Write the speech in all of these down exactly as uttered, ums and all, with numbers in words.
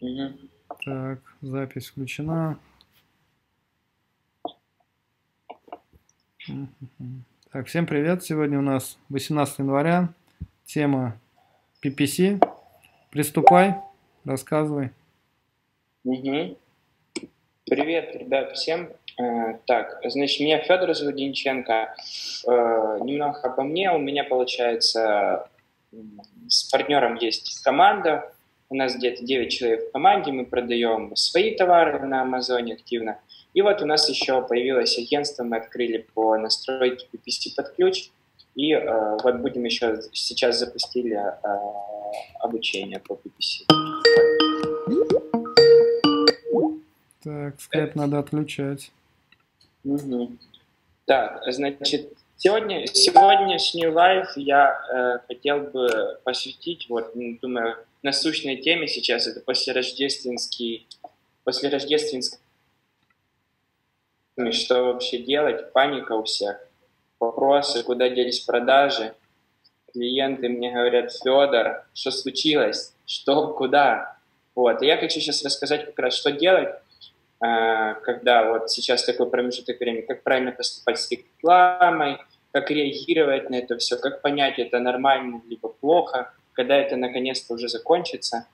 Угу. Так, запись включена. Так, всем привет. Сегодня у нас восемнадцатое января. Тема пи пи си. Приступай, рассказывай. Угу. Привет, ребят, всем. Так, значит, меня Федор Заводинченко. Немного обо мне. У меня, получается, с партнером есть команда. У нас где-то девять человек в команде, мы продаем свои товары на Амазоне активно. И вот у нас еще появилось агентство, мы открыли по настройке пи пи си под ключ. И э, вот будем еще, сейчас запустили э, обучение по пи пи си. Так, скайп надо отключать. Угу. Так, значит... Сегодня, сегодня с New Life я э, хотел бы посвятить, вот, думаю, насущной теме сейчас, это послерождественский, послерождественский, что вообще делать, паника у всех, вопросы, куда делись продажи, клиенты мне говорят: Федор, что случилось, что, куда, вот, и я хочу сейчас рассказать как раз, что делать, когда вот сейчас такой промежуток времени, как правильно поступать с рекламой, как реагировать на это все, как понять, это нормально либо плохо, когда это наконец-то уже закончится.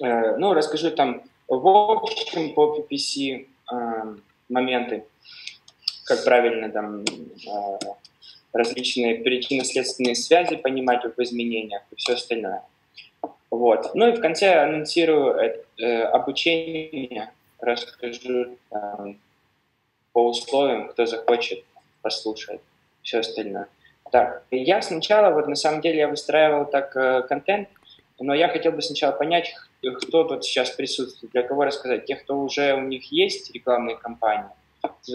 Ну, расскажу там в общем по пи пи си моменты, как правильно там различные причинно-следственные связи понимать в изменениях и все остальное. Вот. Ну и в конце анонсирую обучение, расскажу э, по условиям, кто захочет, послушает, все остальное. Так, я сначала, вот на самом деле я выстраивал так э, контент, но я хотел бы сначала понять, кто тут сейчас присутствует, для кого рассказать. Те, кто уже у них есть рекламные кампании,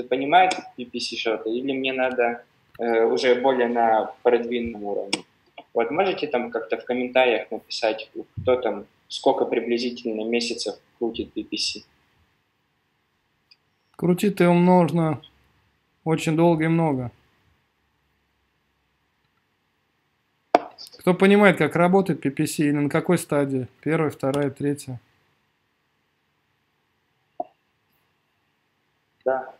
понимает пи пи си что-то, или мне надо э, уже более на продвинутом уровне. Вот можете там как-то в комментариях написать, кто там, сколько приблизительно месяцев крутит пи пи си. Крутить его нужно очень долго и много. Кто понимает, как работает пи пи си или на какой стадии? Первая, вторая, третья. Да.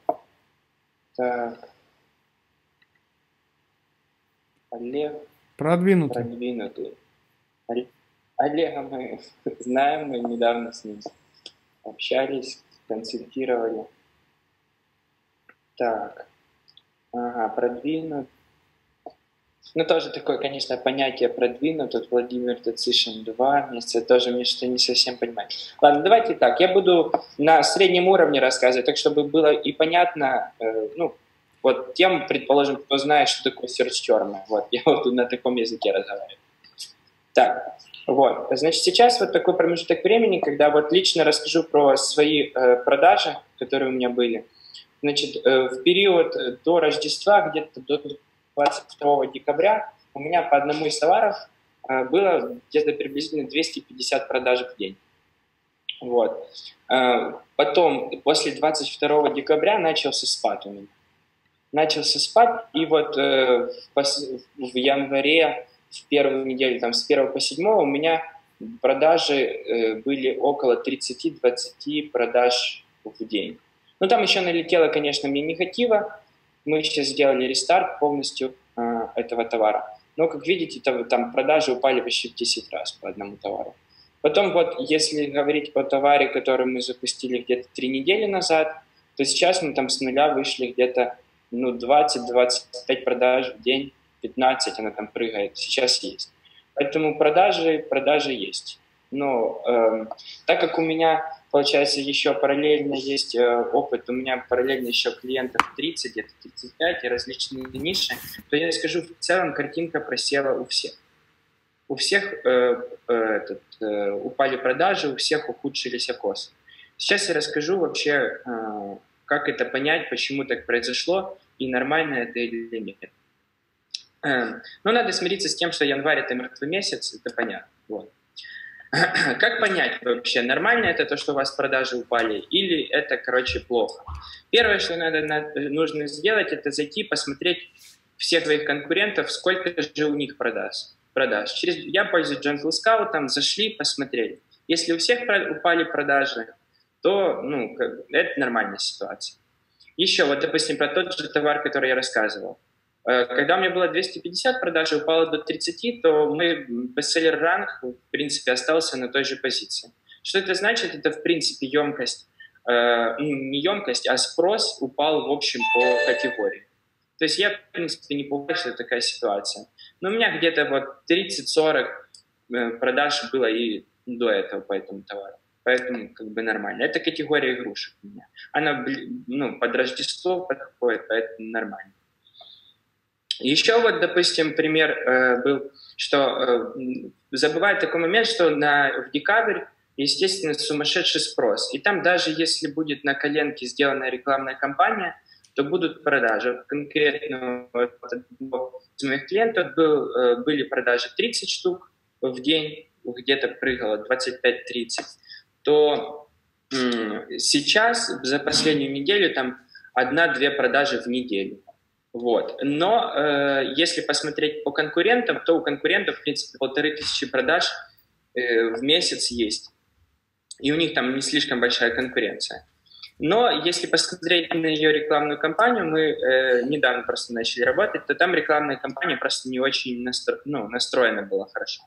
Так. Олег. Продвинутый. Продвинутый. Олега мы знаем, мы недавно с ним общались, консультировали. Так, ага, продвинут. Ну, тоже такое, конечно, понятие продвинут. Тут Владимир Тацишин два месяца, тоже мне что-то не совсем понимает. Ладно, давайте так, я буду на среднем уровне рассказывать, так, чтобы было и понятно, э, ну, вот тем, предположим, кто знает, что такое search-term. Вот, я вот на таком языке разговариваю. Так, вот, значит, сейчас вот такой промежуток времени, когда вот лично расскажу про свои э, продажи, которые у меня были. Значит, в период до Рождества, где-то до двадцать второго декабря, у меня по одному из товаров было где-то приблизительно двести пятьдесят продаж в день. Вот. Потом, после двадцать второго декабря, начался спад у меня. Начался спад, и вот в январе, в первую неделю, там, с первого по седьмое, у меня продажи были около тридцати-двадцати продаж в день. Но там еще налетело, конечно, мне негатива. Мы сейчас сделали рестарт полностью э, этого товара. Но, как видите, там, там продажи упали почти в десять раз по одному товару. Потом вот, если говорить по товаре, который мы запустили где-то три недели назад, то сейчас мы там с нуля вышли где-то ну, двадцать-двадцать пять продаж в день, пятнадцать, она там прыгает, сейчас есть. Поэтому продажи, продажи есть. Но э, так как у меня... Получается, еще параллельно есть э, опыт, у меня параллельно еще клиентов тридцать, где-то тридцать пять и различные ниши, то я скажу, в целом картинка просела у всех. У всех э, э, этот, э, упали продажи, у всех ухудшились окосы. Сейчас я расскажу вообще, э, как это понять, почему так произошло и нормально это или нет. Э, ну, надо смириться с тем, что январь – это мертвый месяц, это понятно, вот. Как понять вообще, нормально это то, что у вас продажи упали, или это, короче, плохо? Первое, что надо, нужно сделать, это зайти посмотреть всех твоих конкурентов, сколько же у них продаж. продаж. Через, я пользуюсь Jungle Scout, там зашли, посмотрели. Если у всех упали продажи, то ну, это нормальная ситуация. Еще, вот, допустим, про тот же товар, который я рассказывал. Когда у меня было двести пятьдесят продаж и упало до тридцати, то мой бестселлер-ранг, в принципе, остался на той же позиции. Что это значит? Это, в принципе, емкость, э, не емкость, а спрос упал, в общем, по категории. То есть я, в принципе, не понимаю, что такая ситуация. Но у меня где-то вот тридцать-сорок продаж было и до этого по этому товару. Поэтому как бы нормально. Это категория игрушек у меня. Она ну, под Рождество подходит, поэтому нормально. Еще вот, допустим, пример э, был, что э, забывает такой момент, что на, в декабрь, естественно, сумасшедший спрос. И там даже если будет на коленке сделана рекламная кампания, то будут продажи. Конкретно вот, из моих клиентов был, э, были продажи тридцать штук в день, где-то прыгало двадцать пять тридцать. То э, сейчас, за последнюю неделю, там одна-две продажи в неделю. Вот. Но э, если посмотреть по конкурентам, то у конкурентов, в принципе, полторы тысячи продаж э, в месяц есть. И у них там не слишком большая конкуренция. Но если посмотреть на ее рекламную кампанию, мы э, недавно просто начали работать, то там рекламная кампания просто не очень настро... ну, настроена была хорошо.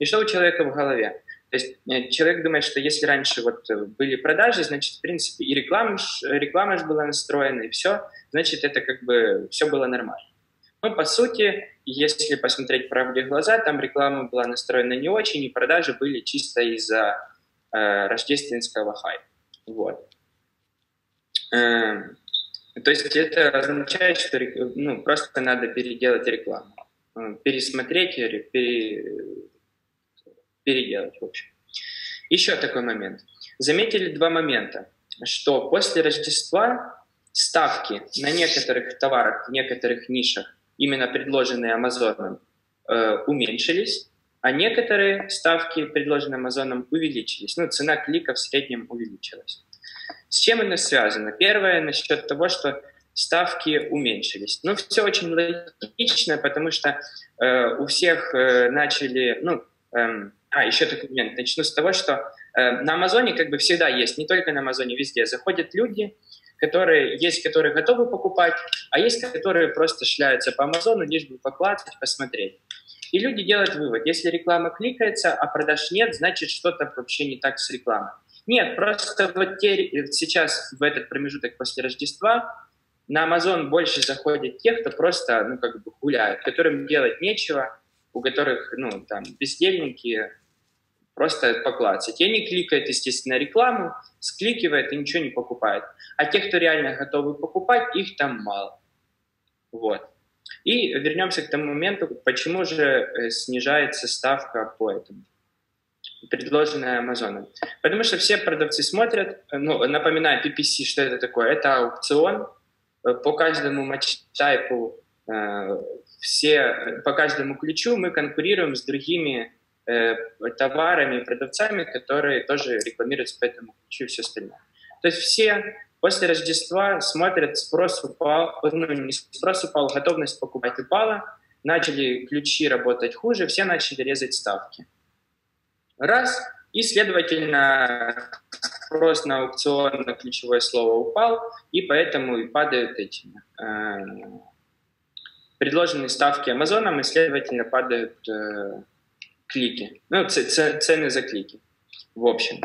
И что у человека в голове? То есть э, человек думает, что если раньше вот, были продажи, значит, в принципе, и реклама, реклама же была настроена, и все. Значит, это как бы все было нормально. Но, по сути, если посмотреть правде в глаза, там реклама была настроена не очень, и продажи были чисто из-за э, рождественского хайпа. Вот. Э, то есть это означает, что ну, просто надо переделать рекламу. Пересмотреть, пере, переделать, в общем. Еще такой момент. Заметили два момента, что после Рождества ставки на некоторых товарах, в некоторых нишах, именно предложенные Амазоном, э, уменьшились, а некоторые ставки, предложенные Амазоном, увеличились. Ну, цена клика в среднем увеличилась. С чем это связано? Первое, насчет того, что ставки уменьшились. Ну, все очень логично, потому что э, у всех э, начали... Ну, э, а, еще такой момент. Начну с того, что э, на Амазоне как бы всегда есть, не только на Амазоне, везде заходят люди, которые есть, которые готовы покупать, а есть, которые просто шляются по Амазону, лишь бы поклацать, посмотреть. И люди делают вывод, если реклама кликается, а продаж нет, значит, что-то вообще не так с рекламой. Нет, просто вот те, сейчас, в этот промежуток после Рождества, на Амазон больше заходят тех, кто просто, ну, как бы гуляют, которым делать нечего, у которых, ну, там, бездельники, просто поклацать. И они кликают, естественно, рекламу, скликивают и ничего не покупают. А те, кто реально готовы покупать, их там мало. Вот. И вернемся к тому моменту, почему же снижается ставка по этому, предложенная Амазоном. Потому что все продавцы смотрят, ну, напоминаю, пи пи си, что это такое? Это аукцион по каждому матч-тайпу, все, по каждому ключу мы конкурируем с другими товарами, продавцами, которые тоже рекламируются по этому ключу и все остальное. То есть все после Рождества смотрят, спрос упал, ну, не спрос упал, готовность покупать упала, начали ключи работать хуже, все начали резать ставки. Раз, и, следовательно, спрос на аукцион, на ключевое слово упал, и поэтому и падают эти э, предложенные ставки Амазоном, и, следовательно, падают... Э, клики, ну, цены за клики, в общем.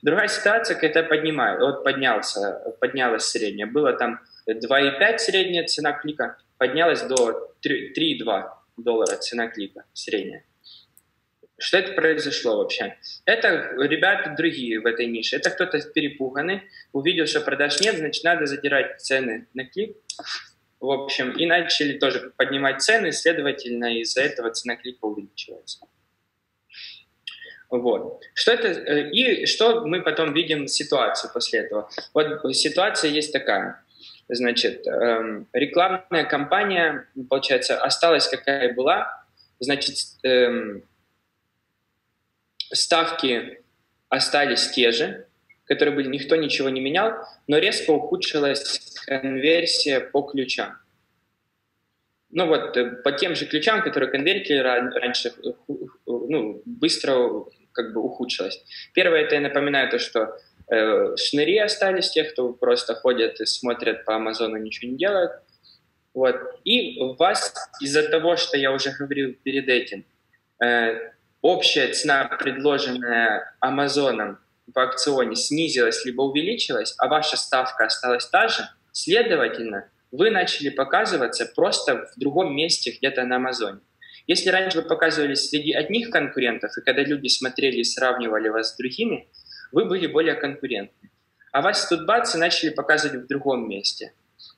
Другая ситуация, когда поднимаю, вот поднялся, поднялась средняя, было там два и пять средняя цена клика, поднялась до три и два доллара цена клика средняя. Что это произошло вообще? Это ребята другие в этой нише, это кто-то перепуганный, увидел, что продаж нет, значит, надо задирать цены на клик. В общем, и начали тоже поднимать цены, следовательно, из-за этого цена клика увеличивается. Вот. Что это, и что мы потом видим ситуацию после этого? Вот ситуация есть такая. Значит, эм, рекламная кампания, получается, осталась какая была. Значит, эм, ставки остались те же, которые были, никто ничего не менял, но резко ухудшилась конверсия по ключам. Ну вот, по тем же ключам, которые конвертили раньше, ну, быстро как бы ухудшилось. Первое, это я напоминаю то, что э, шныри остались, те, кто просто ходят и смотрят по Амазону, ничего не делают. Вот. И у вас, из-за того, что я уже говорил перед этим, э, общая цена, предложенная Амазоном в аукционе, снизилась либо увеличилась, а ваша ставка осталась та же, следовательно, вы начали показываться просто в другом месте где-то на Амазоне. Если раньше вы показывались среди одних конкурентов, и когда люди смотрели и сравнивали вас с другими, вы были более конкурентны. А вас тут бац, и начали показывать в другом месте.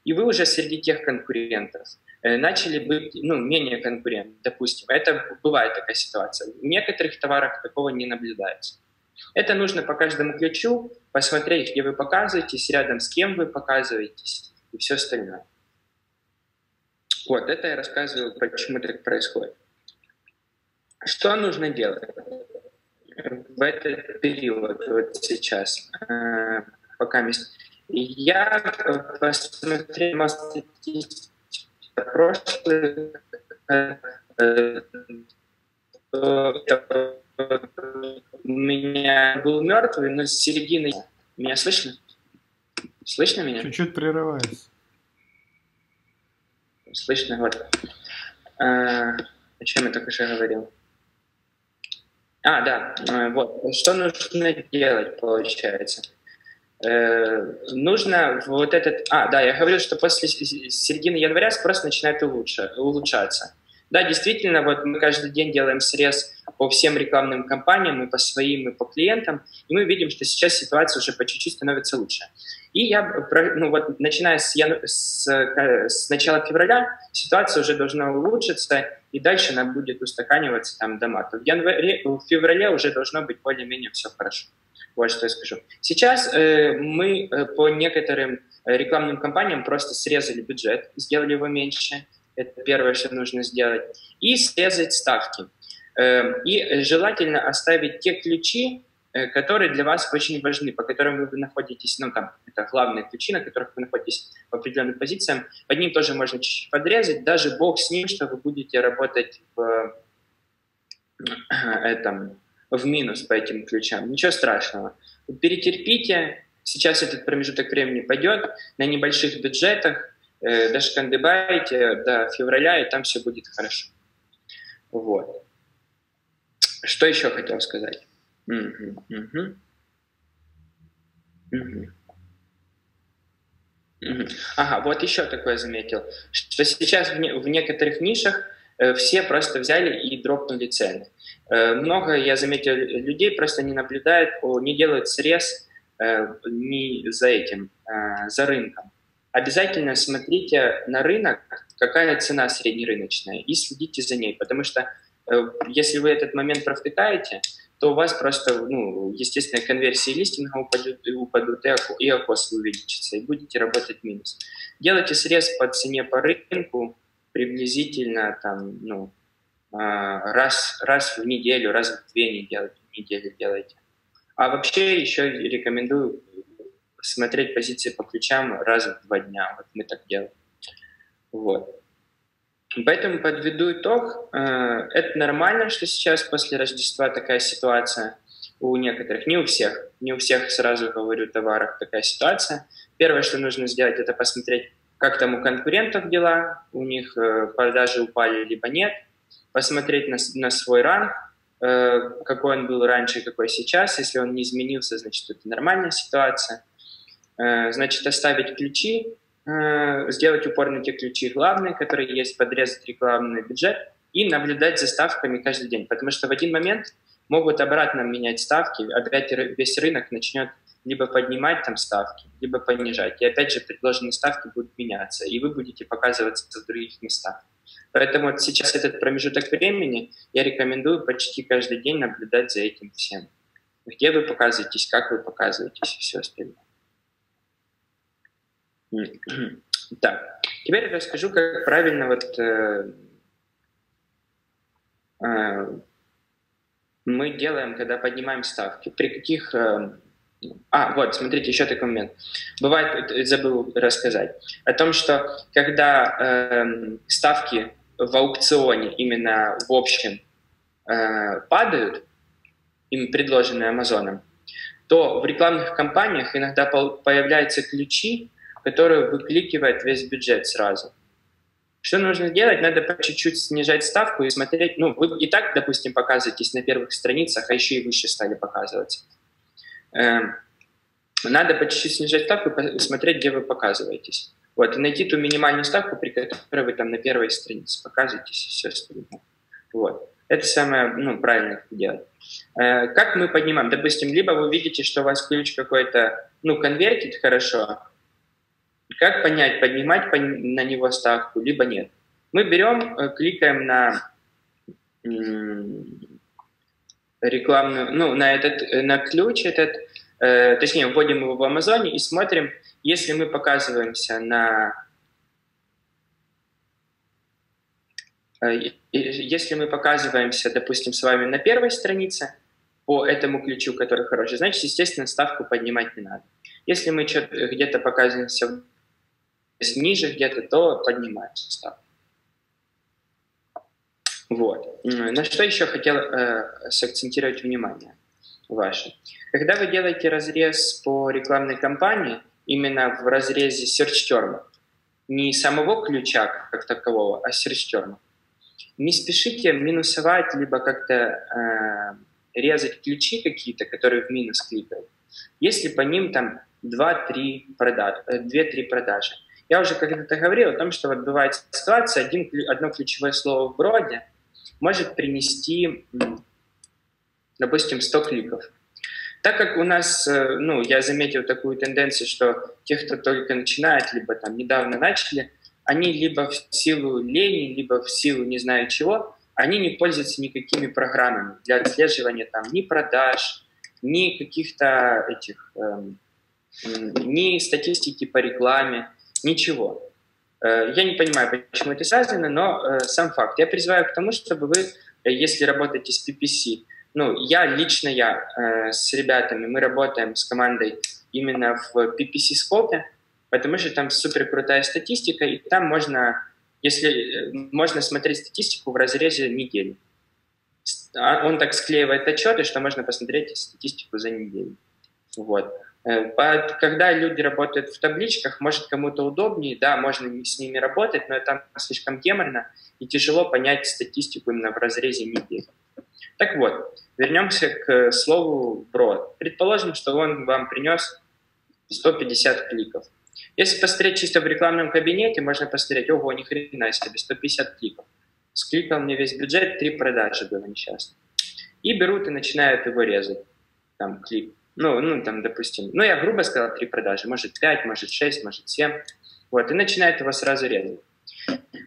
И вы уже среди тех конкурентов э, начали быть ну, менее конкурентны, допустим. Это бывает такая ситуация. В некоторых товарах такого не наблюдается. Это нужно по каждому ключу посмотреть, где вы показываетесь, рядом с кем вы показываетесь и все остальное. Вот, это я рассказывал, почему так происходит. Что нужно делать в этот период, вот сейчас, э, пока я посмотрел статистику прошлых, э, у меня был мертвый, но с середины... Меня слышно? Слышно меня? Чуть-чуть прерывается. Слышно, вот. А, о чем я только что говорил? А, да, вот. Что нужно делать, получается? Э, нужно вот этот... А, да, я говорил, что после середины января спрос начинает улучша, улучшаться. Да, действительно, вот мы каждый день делаем срез по всем рекламным кампаниям, и по своим, и по клиентам, и мы видим, что сейчас ситуация уже по чуть-чуть становится лучше. И я, ну вот, начиная с, яну... с... с начала февраля, ситуация уже должна улучшиться, и дальше она будет устаканиваться там до марта. В, январе... В феврале уже должно быть более-менее все хорошо. Вот что я скажу. Сейчас э, мы по некоторым рекламным кампаниям просто срезали бюджет, сделали его меньше. Это первое, что нужно сделать. И срезать ставки. И желательно оставить те ключи, которые для вас очень важны, по которым вы находитесь, ну там, это главные ключи, на которых вы находитесь в определенных позициях. Под ним тоже можно чуть-чуть подрезать, даже бог с ним, что вы будете работать в, этом, в минус по этим ключам. Ничего страшного. Перетерпите, сейчас этот промежуток времени пойдет на небольших бюджетах, даже кандыбайте до февраля, и там все будет хорошо. Вот. Что еще хотел сказать? Угу, угу. Угу. Угу. Ага, вот еще такое заметил, что сейчас в, не, в некоторых нишах э, все просто взяли и дропнули цены. Э, много, я заметил, людей просто не наблюдают, не делают срез э, ни за этим, э, за рынком. Обязательно смотрите на рынок, какая цена среднерыночная, и следите за ней, потому что э, если вы этот момент провтыкаете, то у вас просто, ну, естественно, конверсии листинга упадут, и, упадут, и, око, и окос увеличится, и будете работать минус. Делайте срез по цене по рынку приблизительно там, ну, э, раз, раз в неделю, раз в две недели, недели делайте. А вообще еще рекомендую смотреть позиции по ключам раз в два дня. Вот мы так делаем. Вот. Поэтому подведу итог. Это нормально, что сейчас после Рождества такая ситуация у некоторых. Не у всех. Не у всех, сразу говорю, товаров такая ситуация. Первое, что нужно сделать, это посмотреть, как там у конкурентов дела. У них продажи упали, либо нет. Посмотреть на, на свой ранг. Какой он был раньше, какой сейчас. Если он не изменился, значит, это нормальная ситуация. Значит, оставить ключи, сделать упор на те ключи главные, которые есть, подрезать рекламный бюджет и наблюдать за ставками каждый день, потому что в один момент могут обратно менять ставки, опять весь рынок начнет либо поднимать там ставки, либо понижать, и опять же предложенные ставки будут меняться, и вы будете показываться в других местах. Поэтому вот сейчас этот промежуток времени я рекомендую почти каждый день наблюдать за этим всем, где вы показываетесь, как вы показываетесь и все остальное. Так, теперь расскажу, как правильно вот, э, э, мы делаем, когда поднимаем ставки. При каких... Э, а, вот, смотрите, еще такой момент. Бывает, забыл рассказать, о том, что когда э, ставки в аукционе именно в общем э, падают, им предложенные Амазоном, то в рекламных кампаниях иногда появляются ключи, которые выкликивают весь бюджет сразу. Что нужно делать? Надо по чуть-чуть снижать ставку и смотреть. Ну, вы и так, допустим, показываетесь на первых страницах, а еще и выше стали показываться. Надо по чуть-чуть снижать ставку и смотреть, где вы показываетесь. Вот, и найти ту минимальную ставку, при которой вы там на первой странице показываетесь и все остальное. Вот. Это самое, ну, правильное делать. Э, как мы поднимаем? Допустим, либо вы видите, что у вас ключ какой-то, ну, конвертит хорошо. Как понять, поднимать по, на него ставку, либо нет? Мы берем, э, кликаем на э, рекламную, ну, на этот, э, на ключ этот, э, точнее, вводим его в Амазоне и смотрим, если мы показываемся на... Если мы показываемся, допустим, с вами на первой странице по этому ключу, который хороший, значит, естественно, ставку поднимать не надо. Если мы где-то показываемся ниже где-то, то поднимаем ставку. Вот. На что еще хотел э, сакцентировать внимание ваше. Когда вы делаете разрез по рекламной кампании, именно в разрезе search term, не самого ключа как такового, а search term, не спешите минусовать, либо как-то э, резать ключи какие-то, которые в минус кликают, если по ним там две-три продажи. Я уже когда-то говорил о том, что вот бывает ситуация, один, одно ключевое слово в броде может принести, допустим, сто кликов. Так как у нас, ну, я заметил такую тенденцию, что те, кто только начинает, либо там недавно начали, они либо в силу лени, либо в силу не знаю чего, они не пользуются никакими программами для отслеживания там ни продаж, ни каких-то этих, эм, ни статистики по рекламе, ничего. Э, я не понимаю, почему это связано, но э, сам факт. Я призываю к тому, чтобы вы, э, если работаете с пи пи си, ну, я лично, я э, с ребятами, мы работаем с командой именно в пи пи си Scope, потому что там супер крутая статистика, и там можно, если можно смотреть статистику в разрезе недели. Он так склеивает отчеты, что можно посмотреть статистику за неделю. Вот. Когда люди работают в табличках, может, кому-то удобнее, да, можно с ними работать, но там слишком геморно и тяжело понять статистику именно в разрезе недели. Так вот, вернемся к слову «брод». Предположим, что он вам принес сто пятьдесят кликов. Если посмотреть чисто в рекламном кабинете, можно посмотреть, ого, ни хрена себе, сто пятьдесят кликов. Скликал мне весь бюджет, три продажи было несчастно. И берут и начинают его резать, там, клик. Ну, ну, там, допустим, ну, я грубо сказал, три продажи, может, пять, может, шесть, может, семь. Вот, и начинают его сразу резать.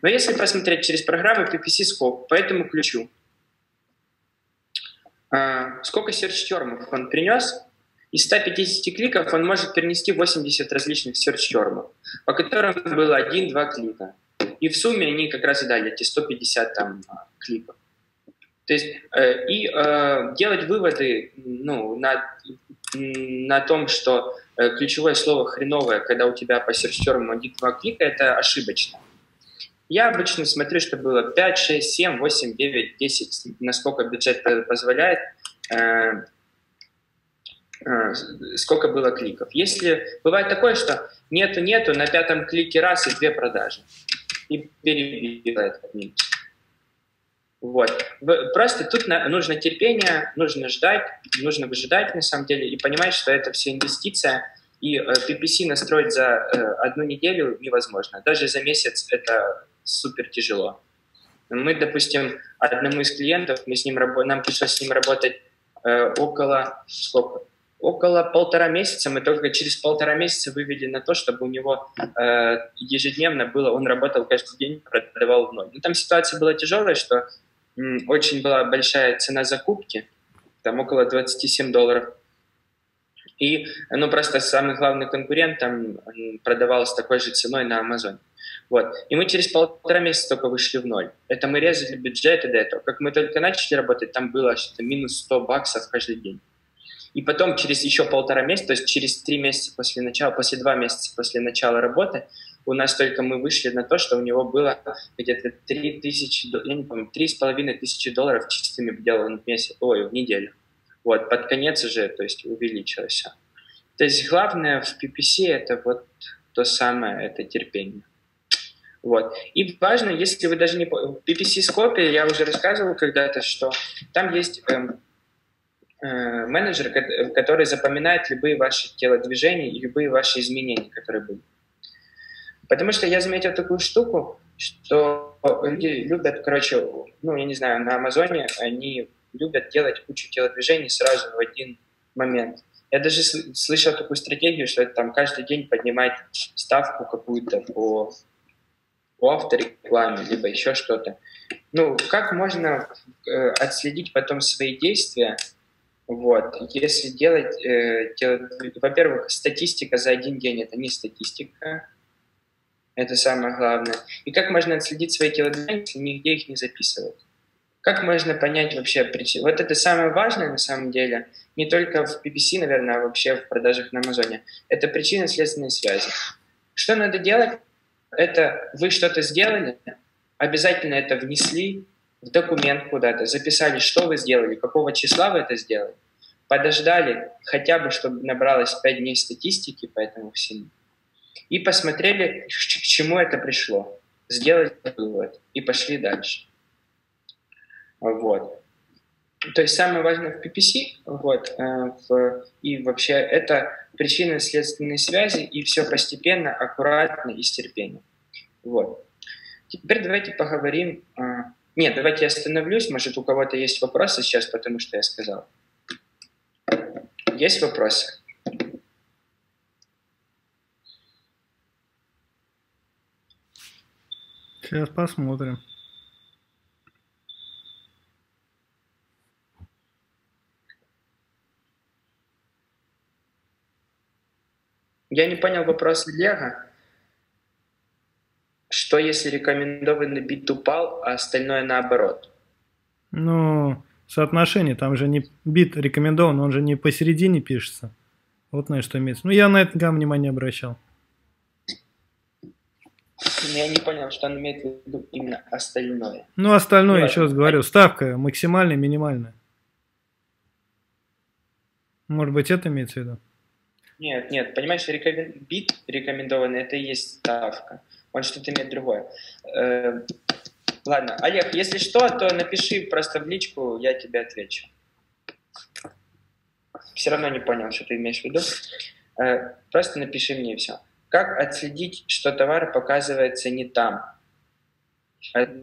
Но если посмотреть через программу пи пи си Scope по этому ключу, сколько search-термов он принес? Из ста пятидесяти кликов он может перенести восемьдесят различных search-термов, по которым было один-два клика. И в сумме они как раз и дали эти сто пятьдесят там, кликов. То есть, э, и э, делать выводы, ну, на, на том, что э, ключевое слово «хреновое», когда у тебя по search-терму один-два клика, это ошибочно. Я обычно смотрю, что было пять, шесть, семь, восемь, девять, десять, насколько бюджет позволяет, э, э, сколько было кликов. Если бывает такое, что нету-нету, на пятом клике раз и две продажи. И перебивает под минус. Вот. Просто тут нужно терпение, нужно ждать, нужно выжидать на самом деле и понимать, что это все инвестиция. И пи пи си настроить за одну неделю невозможно. Даже за месяц это супер тяжело. Мы, допустим, одному из клиентов, мы с ним, нам пришлось с ним работать около, сколько? около полтора месяца. Мы только через полтора месяца вывели на то, чтобы у него ежедневно было, он работал каждый день, продавал в ноль. Но там ситуация была тяжелая, что очень была большая цена закупки, там около двадцати семи долларов. И, ну, просто самый главный конкурент там продавал с такой же ценой на Амазоне. Вот. И мы через полтора месяца только вышли в ноль. Это мы резали бюджеты до этого. Как мы только начали работать, там было что-то минус сто баксов каждый день. И потом через еще полтора месяца, то есть через три месяца после начала, после два месяца после начала работы, у нас только мы вышли на то, что у него было где-то три тысячи, я не помню, три с половиной тысячи долларов чистыми делал он в месяц, ой, в неделю. Вот, под конец уже, то есть, увеличилось. То есть, главное в пи пи си это вот то самое, это терпение. Вот. И важно, если вы даже не... В пи пи си Scope я уже рассказывал когда-то, что там есть э, э, менеджер, который запоминает любые ваши телодвижения и любые ваши изменения, которые были. Потому что я заметил такую штуку, что люди любят, короче, ну, я не знаю, на Амазоне они любят делать кучу телодвижений сразу в один момент. Я даже слышал такую стратегию, что это там каждый день поднимать ставку какую-то по... по авторекламе, либо еще что-то. Ну, как можно э, отследить потом свои действия, вот, если делать... Э, дел... Во-первых, статистика за один день — это не статистика, это самое главное. И как можно отследить свои телодвижения, если нигде их не записывают? Как можно понять вообще причину? Вот это самое важное на самом деле, не только в пи пи си, наверное, а вообще в продажах на Амазоне. Это причинно-следственные связи. Что надо делать? Это вы что-то сделали, обязательно это внесли в документ куда-то, записали, что вы сделали, какого числа вы это сделали, подождали хотя бы, чтобы набралось пять дней статистики по этому всему, и посмотрели, к чему это пришло, сделали вывод и пошли дальше. Вот. То есть самое важное в пи пи си, вот, э, в, и вообще это причинно-следственные связи, и все постепенно, аккуратно и с терпением. Вот. Теперь давайте поговорим... Э, нет, давайте я остановлюсь, может у кого-то есть вопросы сейчас, потому что я сказал. Есть вопросы? Сейчас посмотрим. Я не понял вопрос Олега. Что если рекомендованный бит упал, а остальное наоборот? Ну, соотношение. Там же не бит рекомендован, он же не посередине пишется. Вот на что имеется. Ну, я на это внимание не обращал. Я не понял, что он имеет в виду именно остальное. Ну, остальное, еще раз говорю, ставка максимальная, минимальная. Может быть, это имеется в виду? Нет, нет, понимаешь, рекомен... бит рекомендованный, это и есть ставка. Он что-то имеет другое. Э-э- ладно, Олег, если что, то напиши просто в личку, я тебе отвечу. Все равно не понял, что ты имеешь в виду. Э-э- просто напиши мне и все. Как отследить, что товар показывается не там? Э-э-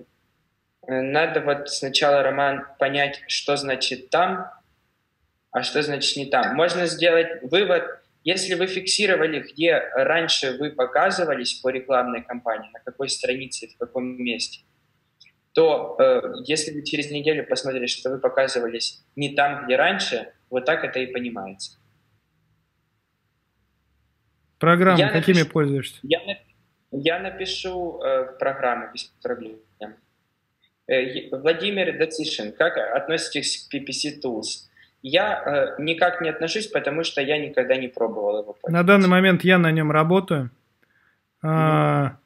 надо вот сначала, Роман, понять, что значит там, а что значит не там. Можно сделать вывод. Если вы фиксировали, где раньше вы показывались по рекламной кампании, на какой странице, в каком месте, то э, если вы через неделю посмотрели, что вы показывались не там, где раньше, вот так это и понимается. Программы я какими напишу, пользуешься? Я, я напишу э, программы без проблем. Э, Владимир Дацишин, как относитесь к пи пи си Tools? Я э, никак не отношусь, потому что я никогда не пробовал его. На данный момент я на нем работаю. Mm-hmm. а,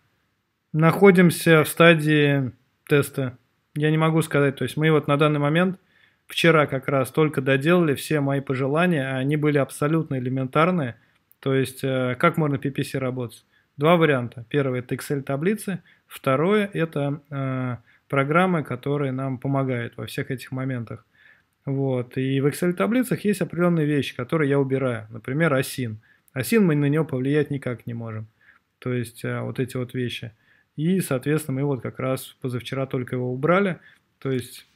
находимся в стадии теста. Я не могу сказать, то есть мы вот на данный момент, вчера как раз только доделали все мои пожелания, они были абсолютно элементарные. То есть э, как можно в пи пи си работать? Два варианта. Первый – это Excel-таблицы. Второе – это э, программы, которые нам помогают во всех этих моментах. Вот. И в Excel-таблицах есть определенные вещи, которые я убираю. Например, осин. Осин мы на него повлиять никак не можем. То есть вот эти вот вещи. И, соответственно, мы вот как раз позавчера только его убрали. То есть,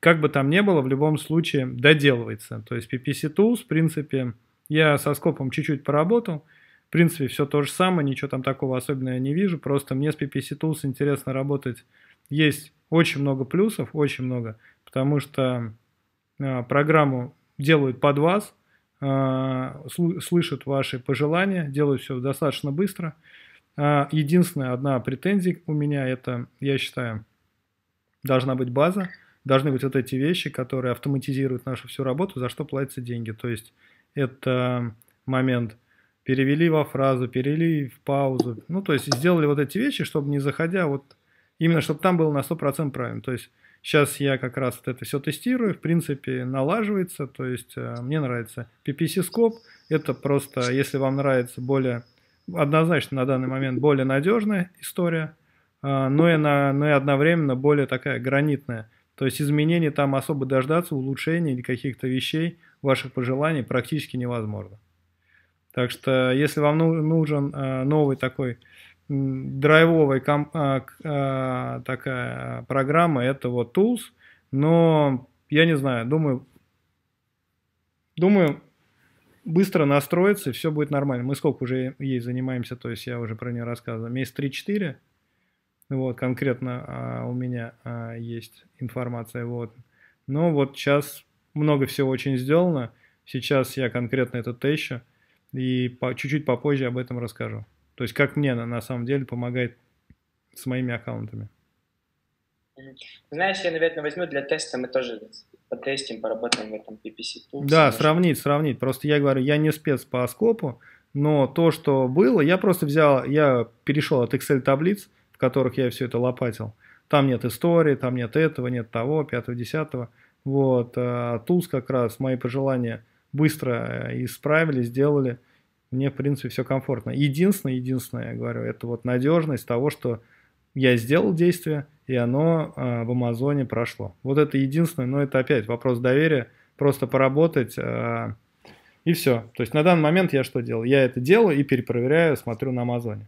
как бы там ни было, в любом случае доделывается. То есть пи пи си Tools, в принципе, я со скопом чуть-чуть поработал. В принципе, все то же самое, ничего там такого особенного я не вижу. Просто мне с пи пи си Tools интересно работать. Есть очень много плюсов, очень много, потому что... программу делают под вас, слышат ваши пожелания, делают все достаточно быстро. Единственная одна претензия у меня, это, я считаю, должна быть база, должны быть вот эти вещи, которые автоматизируют нашу всю работу, за что платятся деньги. То есть это момент перевели во фразу, перевели в паузу. Ну, то есть сделали вот эти вещи, чтобы не заходя, вот именно чтобы там было на сто процентов правильно. То есть Сейчас я как раз вот это все тестирую, в принципе, налаживается, то есть мне нравится пи пи си Scope, это просто, если вам нравится более, однозначно на данный момент более надежная история, но и, на, но и одновременно более такая гранитная, то есть изменений там особо дождаться, улучшений или каких-то вещей, ваших пожеланий практически невозможно. Так что, если вам нужен новый такой драйвовая такая программа, это вот Tools, но я не знаю, думаю, думаю, быстро настроиться, и все будет нормально. Мы сколько уже ей занимаемся, то есть я уже про нее рассказывал, месяц три-четыре, вот, конкретно а, у меня а, есть информация, вот, но вот сейчас много всего очень сделано, сейчас я конкретно это тещу, и чуть-чуть по, попозже об этом расскажу. То есть как мне на, на самом деле помогает с моими аккаунтами. Знаешь, я, наверное, возьму для теста, мы тоже потестим, поработаем в этом пи пи си Tools. Да, сравнить, сравнить. Просто я говорю, я не спец по скопу, но то, что было, я просто взял, я перешел от Excel таблиц, в которых я все это лопатил. Там нет истории, там нет этого, нет того, пятого, десятого. Вот, а Tools как раз, мои пожелания быстро исправили, сделали. Мне, в принципе, все комфортно. Единственное, единственное, я говорю, это вот надежность того, что я сделал действие, и оно э, в Амазоне прошло. Вот это единственное, но это опять вопрос доверия, просто поработать э, и все. То есть на данный момент я что делаю? Я это делаю и перепроверяю, смотрю на Амазоне.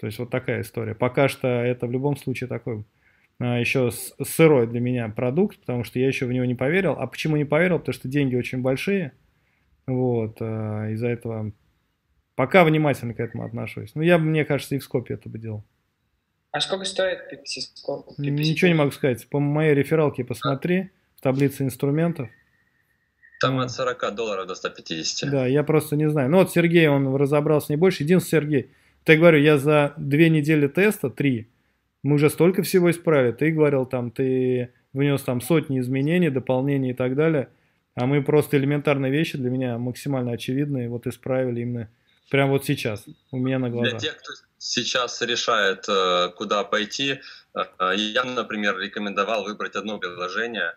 То есть вот такая история. Пока что это в любом случае такой э, еще сырой для меня продукт, потому что я еще в него не поверил. А почему не поверил? Потому что деньги очень большие. Вот, э, из-за этого... Пока внимательно к этому отношусь. Ну, я бы, мне кажется, и в Скопе это бы делал. А сколько стоит пи пи си Scope? Ничего не могу сказать. По моей рефералке посмотри, в таблице инструментов. Там от сорока долларов до ста пятидесяти. Да, я просто не знаю. Ну, вот Сергей, он разобрался не больше. Единственное, Сергей, ты говорю, я за две недели теста, три, мы уже столько всего исправили. Ты говорил, там, ты внес там сотни изменений, дополнений и так далее. А мы просто элементарные вещи для меня максимально очевидные вот исправили именно прям вот сейчас, у меня на глазах. Для тех, кто сейчас решает, куда пойти, я, например, рекомендовал выбрать одно приложение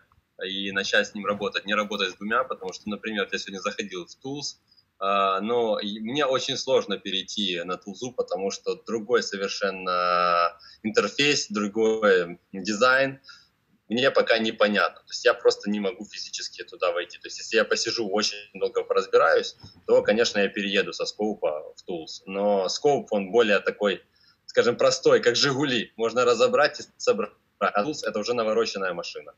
и начать с ним работать, не работать с двумя, потому что, например, я сегодня заходил в Tools, но мне очень сложно перейти на Tools, потому что другой совершенно интерфейс, другой дизайн, мне пока непонятно, то есть я просто не могу физически туда войти. То есть если я посижу, очень долго поразбираюсь, то, конечно, я перееду со скоупа в Tools. Но скоуп, он более такой, скажем, простой, как «Жигули». Можно разобрать и собрать. А Tools – это уже навороченная машина.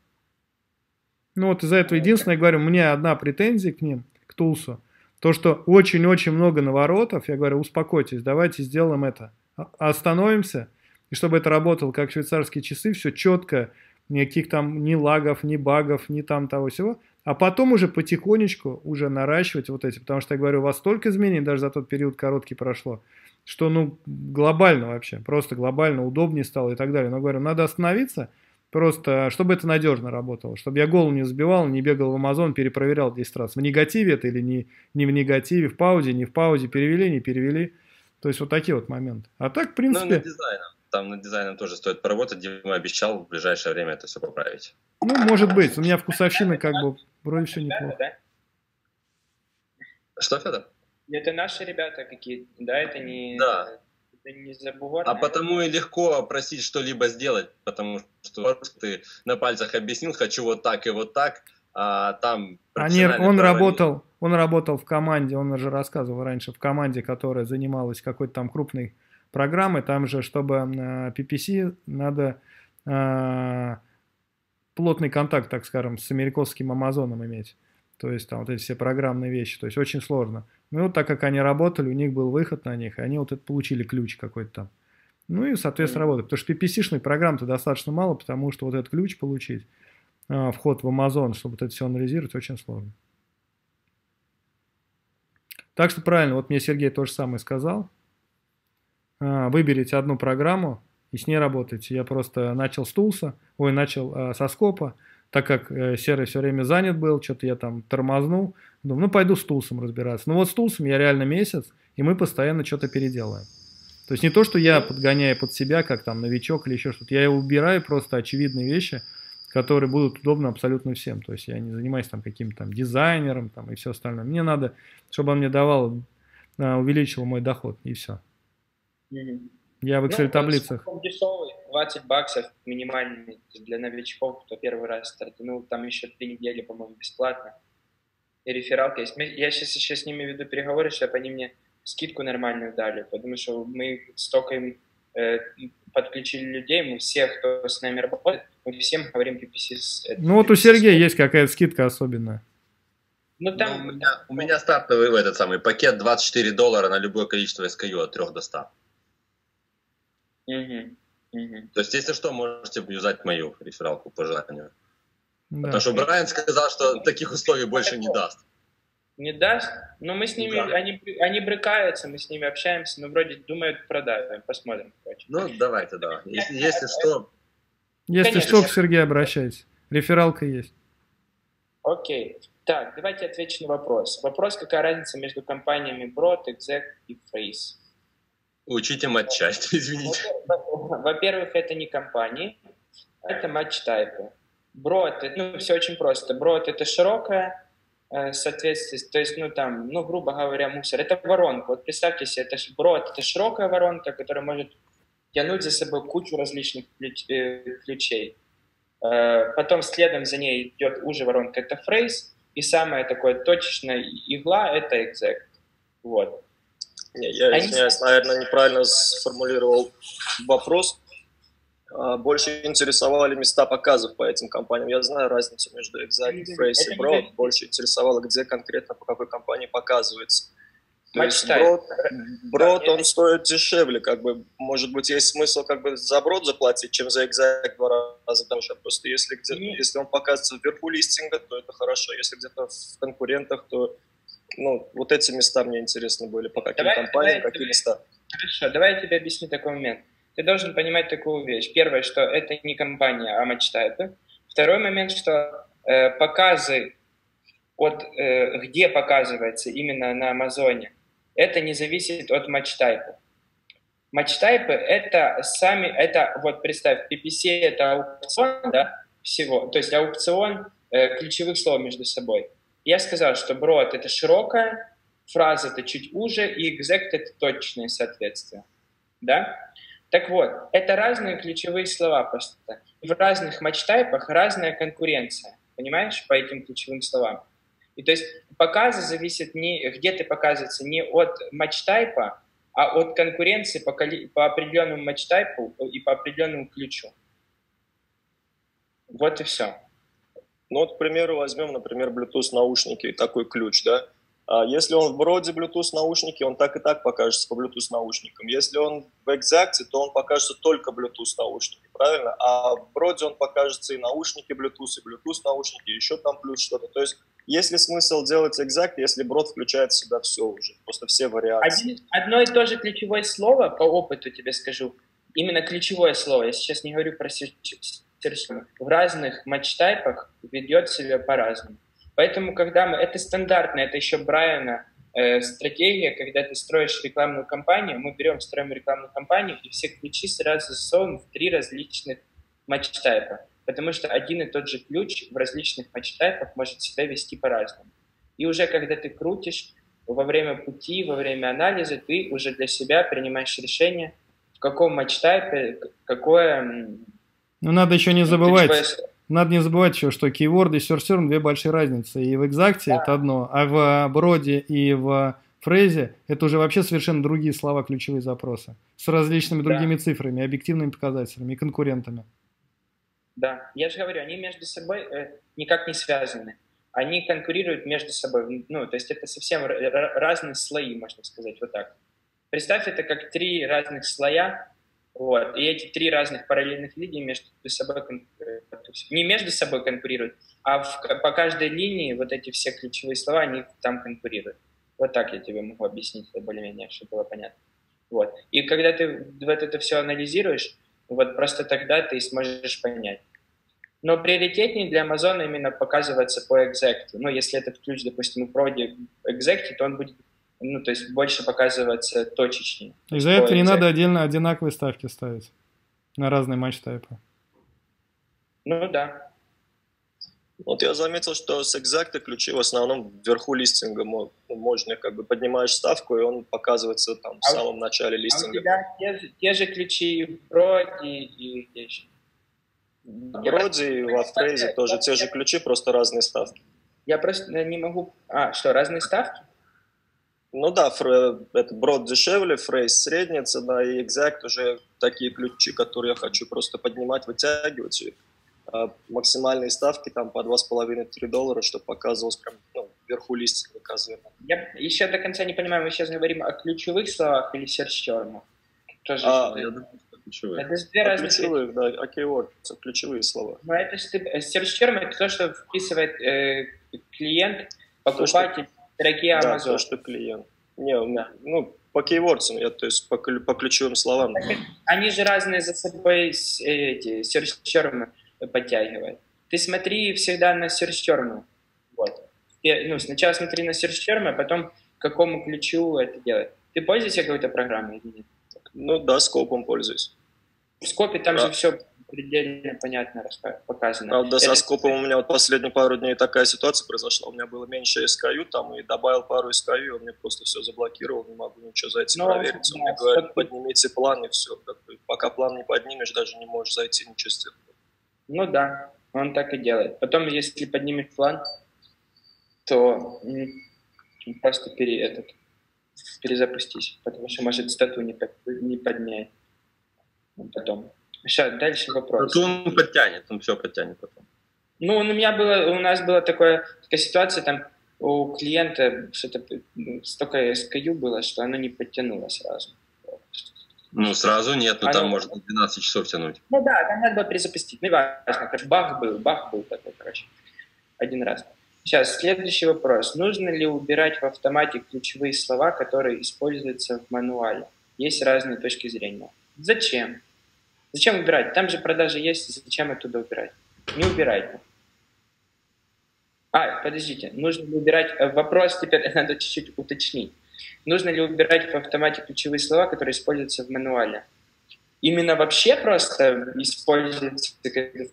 Ну вот из-за этого единственное, я говорю, у меня одна претензия к ним, к Tools, то, что очень-очень много наворотов. Я говорю, успокойтесь, давайте сделаем это. Остановимся, и чтобы это работало как швейцарские часы, все четко, никаких там ни лагов, ни багов, ни там того всего, а потом уже потихонечку уже наращивать вот эти, потому что, я говорю, у вас столько изменений, даже за тот период короткий прошло, что, ну, глобально вообще, просто глобально удобнее стало и так далее, но, говорю, надо остановиться, просто, чтобы это надежно работало, чтобы я голову не забивал, не бегал в Amazon, перепроверял десять раз, в негативе это или не, не в негативе, в паузе, не в паузе, перевели, не перевели, то есть вот такие вот моменты, а так, в принципе... Там над дизайном тоже стоит поработать, Дима обещал в ближайшее время это все поправить. Ну, может быть. У меня вкусовщина как бы вроде все неплохо. Да? Что, Федор? Это наши ребята какие-то, да? Это не, да. не забугорные. А потому и легко просить что-либо сделать, потому что ты на пальцах объяснил, хочу вот так и вот так, а там... Они, он, работал, он работал в команде, он же рассказывал раньше, в команде, которая занималась какой-то там крупной... программы, там же, чтобы пи пи си, надо э, плотный контакт, так скажем, с американским Амазоном иметь. То есть там вот эти все программные вещи. То есть очень сложно. Ну и вот так как они работали, у них был выход на них, и они вот это получили ключ какой-то там. Ну и, соответственно, работает. Потому что пи пи си-шных программ-то достаточно мало, потому что вот этот ключ получить, э, вход в Амазон, чтобы вот это все анализировать, очень сложно. Так что правильно, вот мне Сергей то же самое сказал. Выберите одну программу и с ней работайте. Я просто начал с Tools, ой, начал э, со Скопа, так как э, серый все время занят был, что-то я там тормознул. Думаю, ну пойду с Tools разбираться. Ну вот с Tools я реально месяц, и мы постоянно что-то переделаем. То есть не то, что я подгоняю под себя, как там новичок или еще что-то. Я убираю просто очевидные вещи, которые будут удобны абсолютно всем. То есть я не занимаюсь там каким-то там дизайнером там, и все остальное. Мне надо, чтобы он мне давал, увеличил мой доход, и все. Mm-hmm. Я в Excel-таблицах. Ну, дешевый, двадцать баксов минимальный для новичков, кто первый раз стартанул. Там еще три недели, по-моему, бесплатно. И рефералка есть. Я сейчас еще с ними веду переговоры, чтобы они мне скидку нормальную дали, потому что мы столько им э, подключили людей, мы все, кто с нами работает, мы всем говорим пи пи си. Ну вот у Сергея есть какая-то скидка особенная. Ну, там... ну, у, меня, у меня стартовый в этот самый пакет двадцать четыре доллара на любое количество эс кей ю от трёх до ста. Угу. Угу. То есть, если что, можете юзать мою рефералку по желанию. Да. Потому что Брайан сказал, что таких условий больше не даст. Не даст, но мы с ними, да. они, они брыкаются, мы с ними общаемся, но вроде думают, продавим, посмотрим. Короче. Ну, давайте, да. Если, если что... Если Конечно. что, к Сергею обращайтесь. Рефералка есть. Окей. Так, давайте отвечу на вопрос. Вопрос, какая разница между компаниями Broad, Exec и Phrase? Учите матч-тайпы, извините. Во-первых, это не компании, это матч-тайпы. Broad, ну, все очень просто. Broad — это широкая соответствие, то есть, ну, там, ну, грубо говоря, мусор. Это воронка. Вот представьте себе, это Broad, это широкая воронка, которая может тянуть за собой кучу различных ключей. Потом следом за ней идет уже воронка, это Phrase, и самая такая точечная игла — это Exact. Вот. Я, Они... извиняюсь, наверное, неправильно сформулировал вопрос. Больше интересовали места показов по этим компаниям. Я знаю разницу между Exact, Phrase и Broad. Больше интересовало, где конкретно по какой компании показывается. Broad, Broad, он стоит дешевле, как бы, может быть, есть смысл как бы за Broad заплатить, чем за Exact два раза дороже. Просто если, где, если он показывается вверху листинга, то это хорошо. Если где-то в конкурентах, то ну, вот эти места мне интересны были, по каким давай, компаниям, давай какие тебе... места. Хорошо, давай я тебе объясню такой момент. Ты должен понимать такую вещь. Первое, что это не компания, а матч-тайпы. Второй момент, что э, показы, от, э, где показывается именно на Амазоне, это не зависит от матч-тайпа. Матч-тайпы это сами, это вот представь, пи пи си это аукцион, да, всего, то есть аукцион э, ключевых слов между собой. Я сказал, что Broad это широкая, фраза это чуть уже, и Exact это точное соответствие, да? Так вот, это разные ключевые слова просто. И в разных матч-тайпах разная конкуренция, понимаешь, по этим ключевым словам. И то есть показы зависят, не, где ты показывается, не от матч-тайпа, а от конкуренции по, по определенному матч-тайпу и по определенному ключу. Вот и все. Ну вот, к примеру, возьмем, например, Bluetooth-наушники и такой ключ, да? А если он в Broad Bluetooth-наушники, он так и так покажется по Bluetooth-наушникам. Если он в Exact, то он покажется только Bluetooth-наушники, правильно? А в Broad он покажется и наушники Bluetooth, и Bluetooth-наушники, еще там плюс что-то. То есть есть ли смысл делать Exact, если Broad включает в себя все уже, просто все вариации? Один, одно и то же ключевое слово, по опыту тебе скажу, именно ключевое слово, я сейчас не говорю про сердечную, в разных матч-тайпах ведет себя по-разному. Поэтому, когда мы, это стандартно, это еще Брайана э, стратегия, когда ты строишь рекламную кампанию, мы берем, строим рекламную кампанию, и все ключи сразу засовываем в три различных матч-тайпа, потому что один и тот же ключ в различных матч-тайпах может себя вести по-разному. И уже когда ты крутишь во время пути, во время анализа, ты уже для себя принимаешь решение, в каком матч-тайпе, какое... Ну, надо еще не забывать... Надо не забывать еще, что кейворды и search-term две большие разницы. И в Exact да. это одно, а в Broad и в Phrase это уже вообще совершенно другие слова, ключевые запросы. С различными другими да. цифрами, объективными показателями и конкурентами. Да, я же говорю, они между собой э, никак не связаны. Они конкурируют между собой. Ну, то есть это совсем разные слои, можно сказать, вот так. Представь это как три разных слоя. Вот. И эти три разных параллельных линии между собой конкурируют. Не между собой конкурируют, а в, по каждой линии вот эти все ключевые слова, они там конкурируют. Вот так я тебе могу объяснить, более-менее, чтобы было понятно. Вот. И когда ты вот это все анализируешь, вот просто тогда ты сможешь понять. Но приоритетнее для Amazon именно показываться по Exact. Ну, если этот ключ, допустим, в Broad Exact, то он будет... Ну, то есть больше показываться точечнее. И за это не надо отдельно одинаковые ставки ставить на разные матч-тайпы. Ну да. Вот я заметил, что с Exact ключи в основном вверху листинга можно, как бы поднимаешь ставку, и он показывается там в а самом начале листинга. А у тебя те же, те же ключи и в Броди, и где еще? В Броди и в Апфрейзе тоже я... те же ключи, просто разные ставки. Я просто не могу... А, что, разные ставки? Ну да, фр... это Брод дешевле, Фрейз средняя цена, и Exact уже такие ключи, которые я хочу просто поднимать, вытягивать. И максимальные ставки там по два с половиной — три доллара, чтобы показывалось прям, ну, вверху листинга казуально. Я еще до конца не понимаю, мы сейчас говорим о ключевых словах или серч-термах? А, я думаю, что ключевые. Это же две а разные... Ключевые, да, а кейворд, ключевые слова. Но это же серч-терм, это то, что вписывает э, клиент, покупатель, то, что... дорогие Amazon. Да, то, что клиент. Не, да. Ну, по кейвордсам, я, то есть по, по ключевым словам. Они же разные за собой эти серч-термы подтягивает. Ты смотри всегда на серч-термы. Вот. Ну, сначала смотри на серч-термы, а потом к какому ключу это делать. Ты пользуешься какой-то программой или нет? Ну да, скопом пользуюсь. В скопе там да. же все предельно понятно показано. Правда, это... со скопом у меня вот последние пару дней такая ситуация произошла. У меня было меньше эс кей ю там, и добавил пару эс кей ю, он мне просто все заблокировал, не могу ничего зайти Но, проверить. Он да, мне говорит, что... поднимите план, и все. Пока план не поднимешь, даже не можешь зайти, ничего сделать. Ну да, он так и делает. Потом, если поднимет план, то просто пере, этот, перезапустись, потому что, может, стату не, под, не подняет потом. Сейчас, дальше вопрос. Ну, он подтянет, он все подтянет потом. Ну, у меня было, у нас была такая, такая ситуация, там у клиента что-то столько эс кей ю было, что оно не подтянуло сразу. Ну, сразу нет, но а там ну, можно двенадцать часов тянуть. Ну да, там надо было перезапустить. Ну, важно, короче, бах был, бах был такой, короче, один раз. Сейчас, следующий вопрос. Нужно ли убирать в автомате ключевые слова, которые используются в мануале? Есть разные точки зрения. Зачем? Зачем убирать? Там же продажи есть, зачем оттуда убирать? Не убирайте. А, подождите, нужно ли убирать... Вопрос теперь надо чуть-чуть уточнить. Нужно ли убирать в автомате ключевые слова, которые используются в мануале? Именно вообще просто используются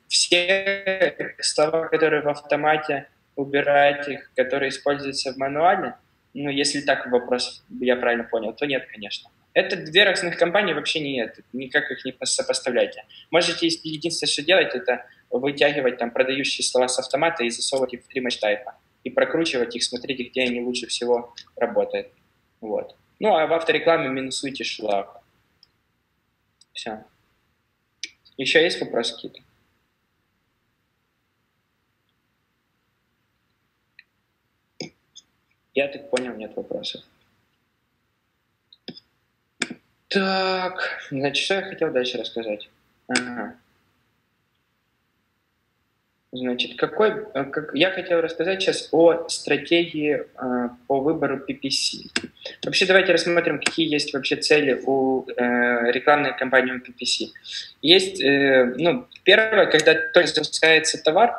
все слова, которые в автомате, убирать их, которые используются в мануале? Ну, если так вопрос я правильно понял, то нет, конечно. Это две разных компании вообще нет, никак их не сопоставляйте. Можете единственное, что делать, это вытягивать там продающие слова с автомата и засовывать их в три матч-тайпа. И прокручивать их, смотрите, где они лучше всего работают. Вот. Ну, а в авторекламе минусуйте шлак. Все. Еще есть вопросы какие-то? Я так понял, нет вопросов. Так, значит, что я хотел дальше рассказать? Ага. Значит, какой, как, я хотел рассказать сейчас о стратегии э, по выбору пи пи си. Вообще, давайте рассмотрим, какие есть вообще цели у э, рекламной кампании у пи пи си. Есть, э, ну, первое, когда только запускается товар.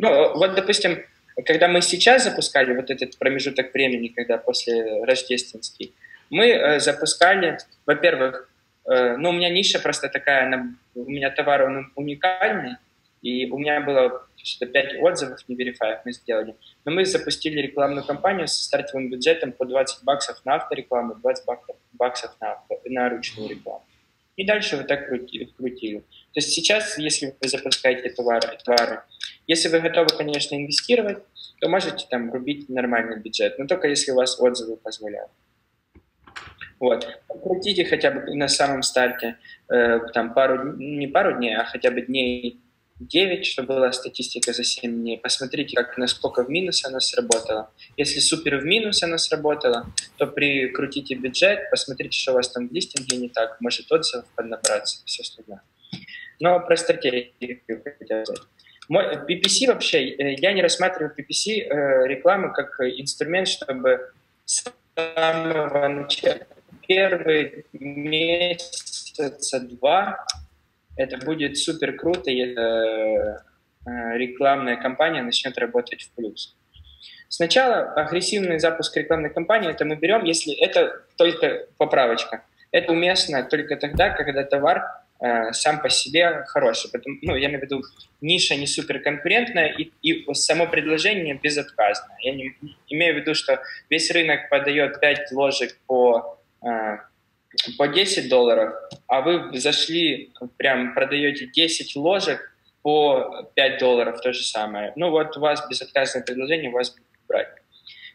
Ну, вот, допустим, когда мы сейчас запускали вот этот промежуток времени, когда после рождественский, мы э, запускали, во-первых, э, ну, у меня ниша просто такая, она, у меня товар, он уникальный. И у меня было что-то пять отзывов, не верифаев мы сделали. Но мы запустили рекламную кампанию со стартовым бюджетом по двадцать баксов на авторекламу, двадцать баксов на, авто, на ручную рекламу. И дальше вот так крутили. крутили. То есть сейчас, если вы запускаете товары, товары, если вы готовы, конечно, инвестировать, то можете там рубить нормальный бюджет, но только если у вас отзывы позволяют. Вот. Крутите хотя бы на самом старте э, там пару, не пару дней, а хотя бы дней девять, что была статистика за семь дней. Посмотрите, как, насколько в минус она сработала. Если супер в минус она сработала, то прикрутите бюджет, посмотрите, что у вас там в листинге не так. Может, отзывов поднабраться, все остальное. Но про стратегию хотел сказать. пи пи си вообще, я не рассматриваю пи пи си рекламу как инструмент, чтобы с самого начала первый месяца два это будет супер круто, если рекламная кампания начнет работать в плюс. Сначала агрессивный запуск рекламной кампании, это мы берем, если это только поправочка. Это уместно только тогда, когда товар э, сам по себе хороший. Потому, ну, я имею в виду, ниша не суперконкурентная, и, и само предложение безотказное. Я не, имею в виду, что весь рынок подает пять ложек по... Э, по десять долларов, а вы зашли, прям продаете десять ложек по пять долларов, то же самое. Ну вот у вас безотказное предложение, у вас будут брать.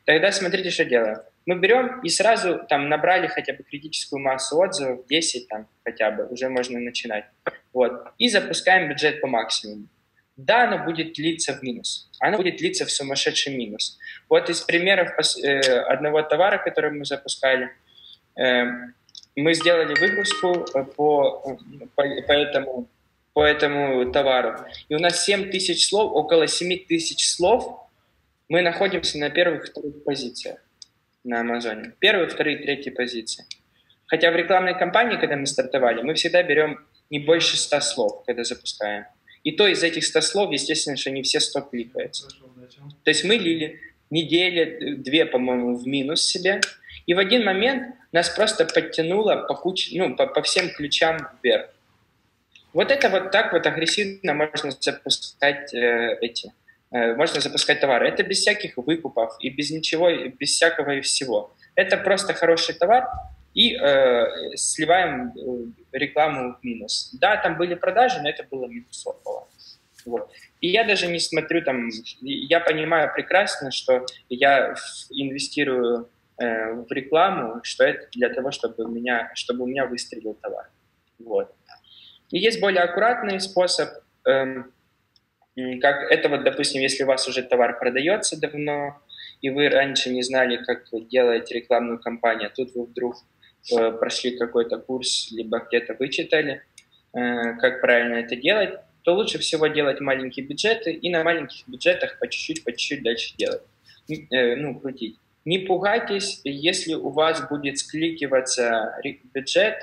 Тогда смотрите, что делаем. Мы берем и сразу там набрали хотя бы критическую массу отзывов, десять там хотя бы, уже можно начинать. Вот. И запускаем бюджет по максимуму. Да, оно будет длиться в минус. Оно будет длиться в сумасшедший минус. Вот из примеров одного товара, который мы запускали, мы сделали выгрузку по, по, по, этому, по этому товару. И у нас семь тысяч слов, около семь тысяч слов мы находимся на первых, вторых позициях на Амазоне. Первые, вторые, третьи позиции. Хотя в рекламной кампании, когда мы стартовали, мы всегда берем не больше ста слов, когда запускаем. И то из этих ста слов, естественно, что не все сто кликаются. То есть мы лили недели, две, по-моему, в минус себе. И в один момент нас просто подтянуло по, куче, ну, по, по всем ключам вверх. Вот это вот так вот агрессивно можно запускать э, эти, э, можно запускать товары. Это без всяких выкупов и без ничего, и без всякого и всего. Это просто хороший товар и э, сливаем рекламу в минус. Да, там были продажи, но это было минусово. Вот. И я даже не смотрю там, я понимаю прекрасно, что я инвестирую в рекламу, что это для того, чтобы у меня, чтобы у меня выстрелил товар. Вот. И есть более аккуратный способ, эм, как это вот, допустим, если у вас уже товар продается давно, и вы раньше не знали, как делать рекламную кампанию, тут вы вдруг э, прошли какой-то курс, либо где-то вычитали, э, как правильно это делать, то лучше всего делать маленькие бюджеты и на маленьких бюджетах по чуть-чуть, по чуть-чуть дальше делать, э, ну, крутить. Не пугайтесь, если у вас будет скликиваться бюджет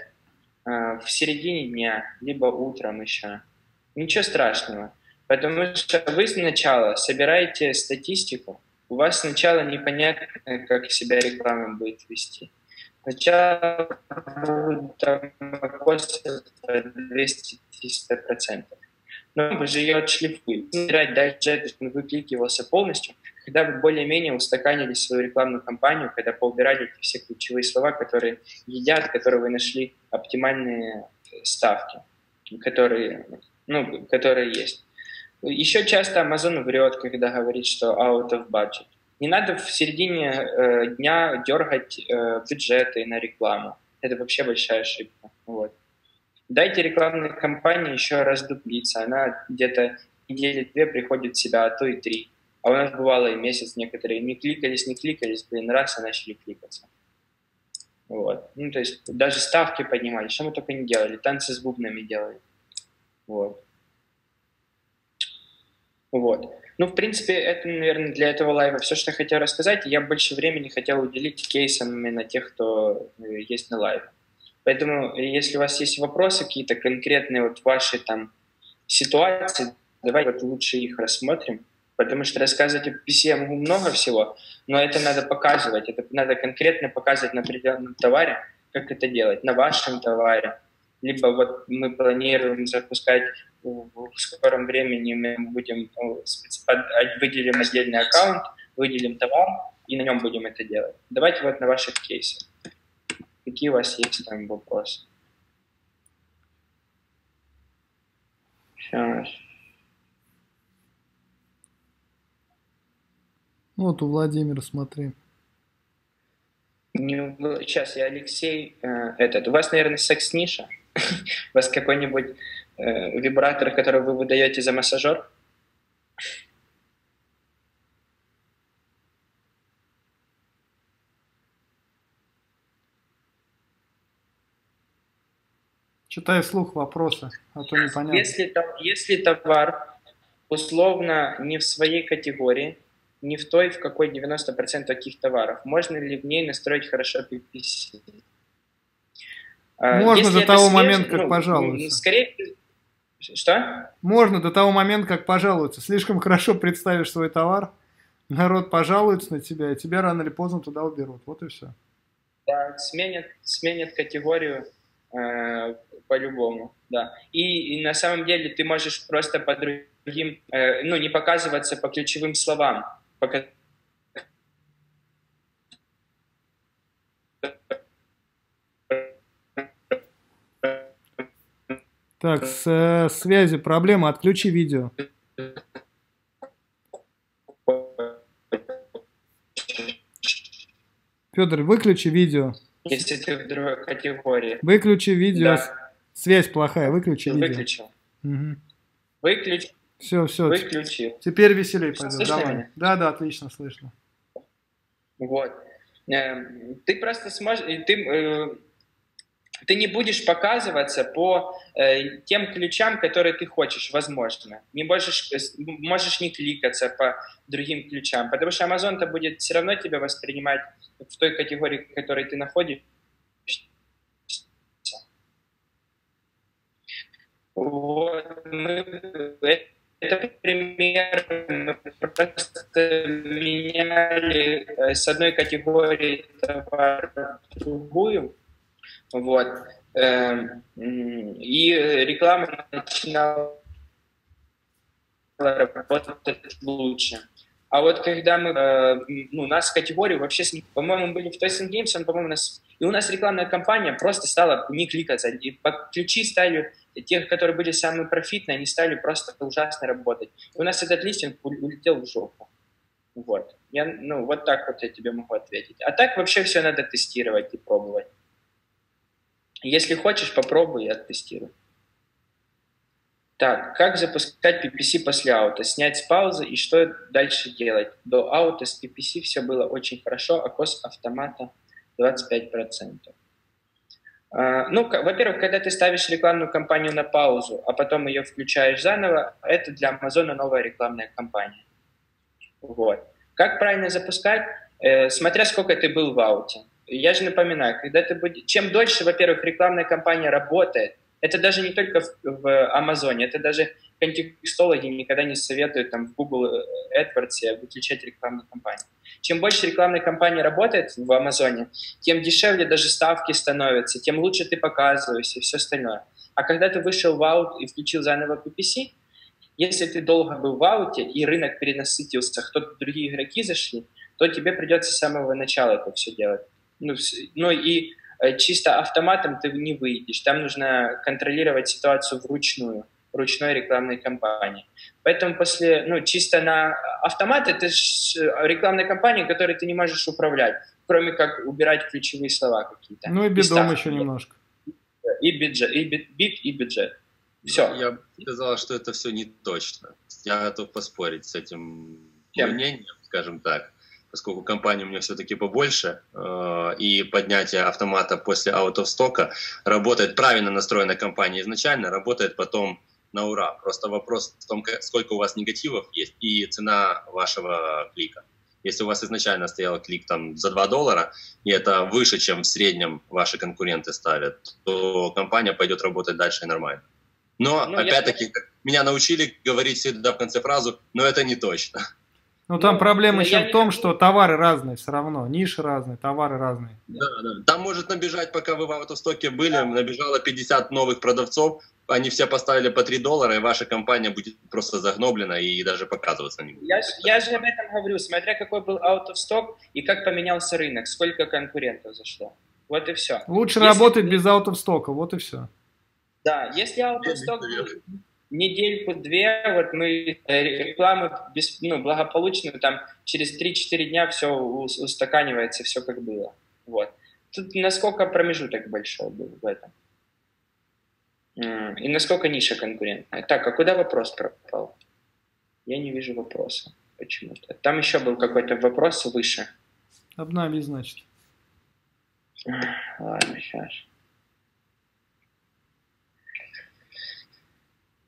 э, в середине дня, либо утром еще. Ничего страшного, потому что вы сначала собираете статистику, у вас сначала непонятно, как себя реклама будет вести. Сначала будет косвенно двести-триста процентов. Но вы же ее отшлифуете. Собирать дальше, чтобы выкликивался полностью, когда вы более-менее устаканили свою рекламную кампанию, когда поубирали все ключевые слова, которые едят, которые вы нашли оптимальные ставки, которые, ну, которые есть. Еще часто Amazon врет, когда говорит, что out of budget. Не надо в середине э, дня дергать э, бюджеты на рекламу. Это вообще большая ошибка. Вот. Дайте рекламной кампании еще раз дуплиться. Она где-то недели-две приходит в себя, а то и три. А у нас бывало и месяц некоторые не кликались, не кликались, блин, раз, и начали кликаться. Вот. Ну, то есть даже ставки поднимали, что мы только не делали, танцы с бубнами делали. Вот. Вот. Ну, в принципе, это, наверное, для этого лайва все, что я хотел рассказать. Я больше времени хотел уделить кейсам именно тех, кто есть на лайве. Поэтому, если у вас есть вопросы какие-то конкретные, вот ваши там ситуации, давайте вот лучше их рассмотрим. Потому что рассказывать о пи пи си я могу много всего, но это надо показывать, это надо конкретно показывать на определенном товаре, как это делать, на вашем товаре. Либо вот мы планируем запускать в скором времени, мы будем выделим отдельный аккаунт, выделим товар и на нем будем это делать. Давайте вот на ваших кейсах. Какие у вас есть там вопросы? Сейчас. Вот у Владимира, смотри. Не, сейчас, я Алексей. Э, этот. У вас, наверное, секс-ниша? У вас какой-нибудь э, вибратор, который вы выдаете за массажер? Читай вслух вопросы, а то непонятно. Если, если товар условно не в своей категории, не в той, в какой девяносто процентов таких товаров. Можно ли в ней настроить хорошо пи пи си? Можно Если до того свеж... момента, как ну, пожалуются. Скорее... Что? Можно до того момента, как пожалуются. Слишком хорошо представишь свой товар, народ пожалуется на тебя, и тебя рано или поздно туда уберут. Вот и все. Да, сменят, сменят категорию э, по-любому, да. И, и на самом деле ты можешь просто по другим, э, ну, не показываться по ключевым словам, по Так, с э, связью проблема, отключи видео. Федор, выключи видео. Если ты в другой категории. Выключи видео. Да. Связь плохая, выключи видео. Выключил. Угу. Выключи. Все, все. Выключил. Теперь веселей пойдем. Давай. Меня? Да, да, отлично слышно. Вот. Ты просто сможешь... Ты... Ты не будешь показываться по э, тем ключам, которые ты хочешь, возможно. Не можешь, можешь не кликаться по другим ключам, потому что Amazon-то будет все равно тебя воспринимать в той категории, в которой ты находишься. Вот. Это пример. Мы просто меняли с одной категории товара в другую. Вот. И реклама начинала работать лучше. А вот когда мы, ну, нас в категорию вообще, по-моему, были в Toys энд Games, он, по-моему, нас... и у нас рекламная кампания просто стала не кликаться. И по ключи стали, те, которые были самые профитные, они стали просто ужасно работать. И у нас этот листинг улетел в жопу. Вот. Я, ну, вот так вот я тебе могу ответить. А так вообще все надо тестировать и пробовать. Если хочешь, попробуй и оттестируй. Так, как запускать пи пи си после аута? Снять с паузы и что дальше делать? До аута с пи пи си все было очень хорошо, а кос автомата двадцать пять процентов. А, ну, во-первых, когда ты ставишь рекламную кампанию на паузу, а потом ее включаешь заново, это для Амазона новая рекламная кампания. Вот. Как правильно запускать? Э, смотря сколько ты был в ауте. Я же напоминаю, когда ты будешь... чем дольше, во-первых, рекламная кампания работает, это даже не только в, в Амазоне, это даже контекстологи никогда не советуют там, в Google AdWords выключать рекламную кампанию. Чем больше рекламная кампания работает в Амазоне, тем дешевле даже ставки становятся, тем лучше ты показываешься и все остальное. А когда ты вышел в аут и включил заново пи пи си, если ты долго был в ауте и рынок перенасытился, кто-то другие игроки зашли, то тебе придется с самого начала это все делать. Ну, ну и чисто автоматом ты не выйдешь. Там нужно контролировать ситуацию вручную, ручной рекламной кампании. Поэтому после, ну, чисто на автомат это рекламная кампания, которой ты не можешь управлять, кроме как убирать ключевые слова какие-то. Ну и бидом еще немножко. И бюджет, и бит, и бюджет. Все. Я бы сказал, что это все не точно. Я готов поспорить с этим мнением, скажем так. Поскольку компания у меня все-таки побольше, э, и поднятие автомата после аут оф сток работает правильно настроенная компания изначально, работает потом на ура. Просто вопрос в том, сколько у вас негативов есть и цена вашего клика. Если у вас изначально стоял клик там, за два доллара, и это выше, чем в среднем ваши конкуренты ставят, то компания пойдет работать дальше и нормально. Но, ну, опять-таки, я... меня научили говорить всегда в конце фразу, но это не точно. Но там ну, проблема еще в том, не... что товары разные все равно, ниши разные, товары разные. Да, да. Там может набежать, пока вы в аут оф стоке были, да. Набежало пятьдесят новых продавцов, они все поставили по три доллара, и ваша компания будет просто загноблена и даже показываться не будет. Я, я же об этом говорю, смотря какой был аут оф сток и как поменялся рынок, сколько конкурентов зашло. Вот и все. Лучше если... работать без аут оф стока, вот и все. Да, если аут оф сток... недельку-две, вот мы рекламу без, ну, благополучную, там через три-четыре дня все устаканивается, все как было. Вот. Тут насколько промежуток большой был в этом. И насколько ниша конкурентная. Так, а куда вопрос пропал? Я не вижу вопроса почему-то. Там еще был какой-то вопрос выше. Обнами, значит. Ладно, сейчас.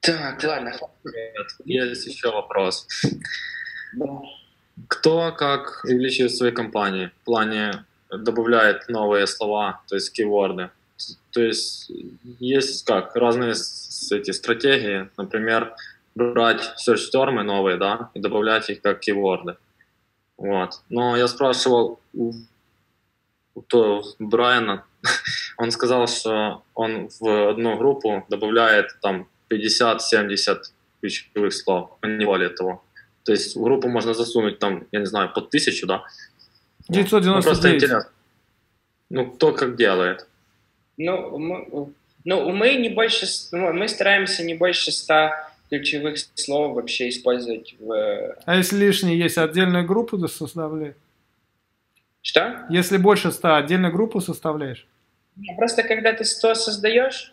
Так, ладно. Есть еще вопрос. Да. Кто как увеличивает свои компании? В плане добавляет новые слова, то есть кейворды. То есть есть как разные эти стратегии. Например, брать сёрч термы новые, да, и добавлять их как кейворды. Вот. Но я спрашивал у, у Брайана он сказал, что он в одну группу добавляет там пятьдесят-семьдесят ключевых слов, он не валит этого. То есть в группу можно засунуть там, я не знаю, под тысячу, да? девятьсот девяносто девять. Ну, просто интересно. Ну, кто как делает? Ну, мы, ну, мы не больше, ну, мы стараемся не больше ста ключевых слов вообще использовать в... А если лишние есть, отдельную группу составляешь? Что? Если больше ста, отдельную группу составляешь? Просто когда ты сто создаешь,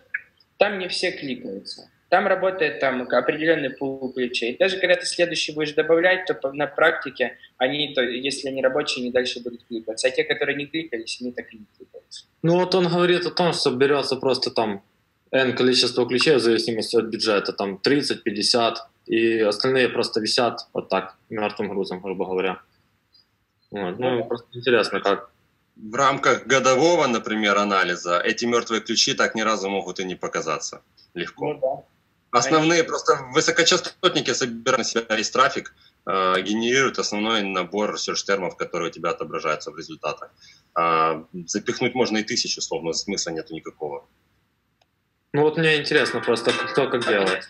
там не все кликаются. Там работает там определенный пул ключей. Даже когда ты следующий будешь добавлять, то на практике они, то, если они рабочие, они дальше будут кликаться. А те, которые не кликались, они так и не кликаются. Ну вот он говорит о том, что берется просто там n количество ключей в зависимости от бюджета, там тридцать-пятьдесят, и остальные просто висят вот так, мертвым грузом, грубо говоря. Вот. Ну, просто интересно, как... В рамках годового, например, анализа эти мертвые ключи так ни разу могут и не показаться легко. Ну, да. Основные Они... просто высокочастотники собирают на себя весь трафик, э, генерируют основной набор серж-термов, которые у тебя отображаются в результатах. Э, запихнуть можно и тысячу слов, но смысла нету никакого. Ну вот мне интересно просто, кто как делает.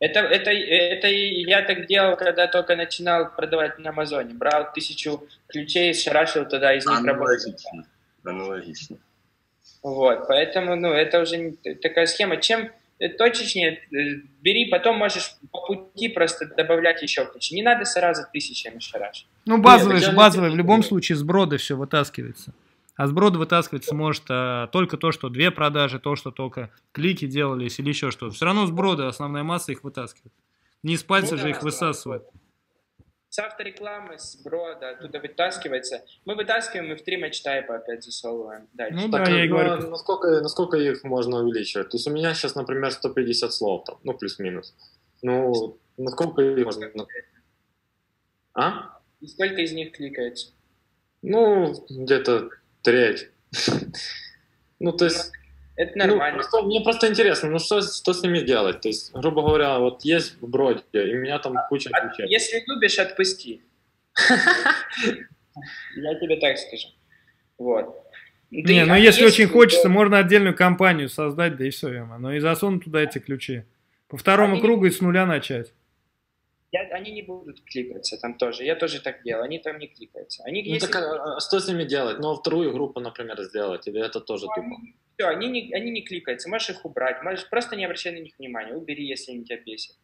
Это, это, это я так делал, когда только начинал продавать на Амазоне. Брал тысячу ключей, шарашил туда, из них работал. Аналогично. Вот, поэтому, ну, это уже такая схема. Чем точечнее бери, потом можешь по пути просто добавлять еще ключи. Не надо сразу тысячами шарашить. Ну, базовый, Нет, базовый в любом случае с брода все вытаскивается. А с брода вытаскиваться может а, только то, что две продажи, то, что только клики делались или еще что-то. Все равно с брода основная масса их вытаскивает. Не с пальца ну, же да, их высасывает. С авторекламы, с брода, оттуда вытаскивается. Мы вытаскиваем и в три матч-тайпа опять засовываем дальше. Ну так, да, я и говорю. Насколько, насколько их можно увеличивать? То есть у меня сейчас, например, сто пятьдесят слов, там, ну плюс-минус. Ну, насколько их можно... А? И сколько из них кликается? Ну, где-то... Треть. Ну, то есть... Это нормально. Ну, просто, мне просто интересно, ну что, что с ними делать? То есть, грубо говоря, вот есть в броде, и у меня там куча ключей. Если любишь, отпусти. Я тебе так скажу. Вот. Не, ну если очень хочется, можно отдельную компанию создать, да и все, но и засунуть туда эти ключи. По второму кругу и с нуля начать. Я, они не будут кликаться там тоже. Я тоже так делал. Они там не кликаются. Они, ну, если... так, а, а что с ними делать? Ну, вторую группу, например, сделать? Или это тоже ну, тупо? Они, все, они не, они не кликаются. Можешь их убрать. Можешь просто не обращай на них внимания. Убери, если они тебя бесят.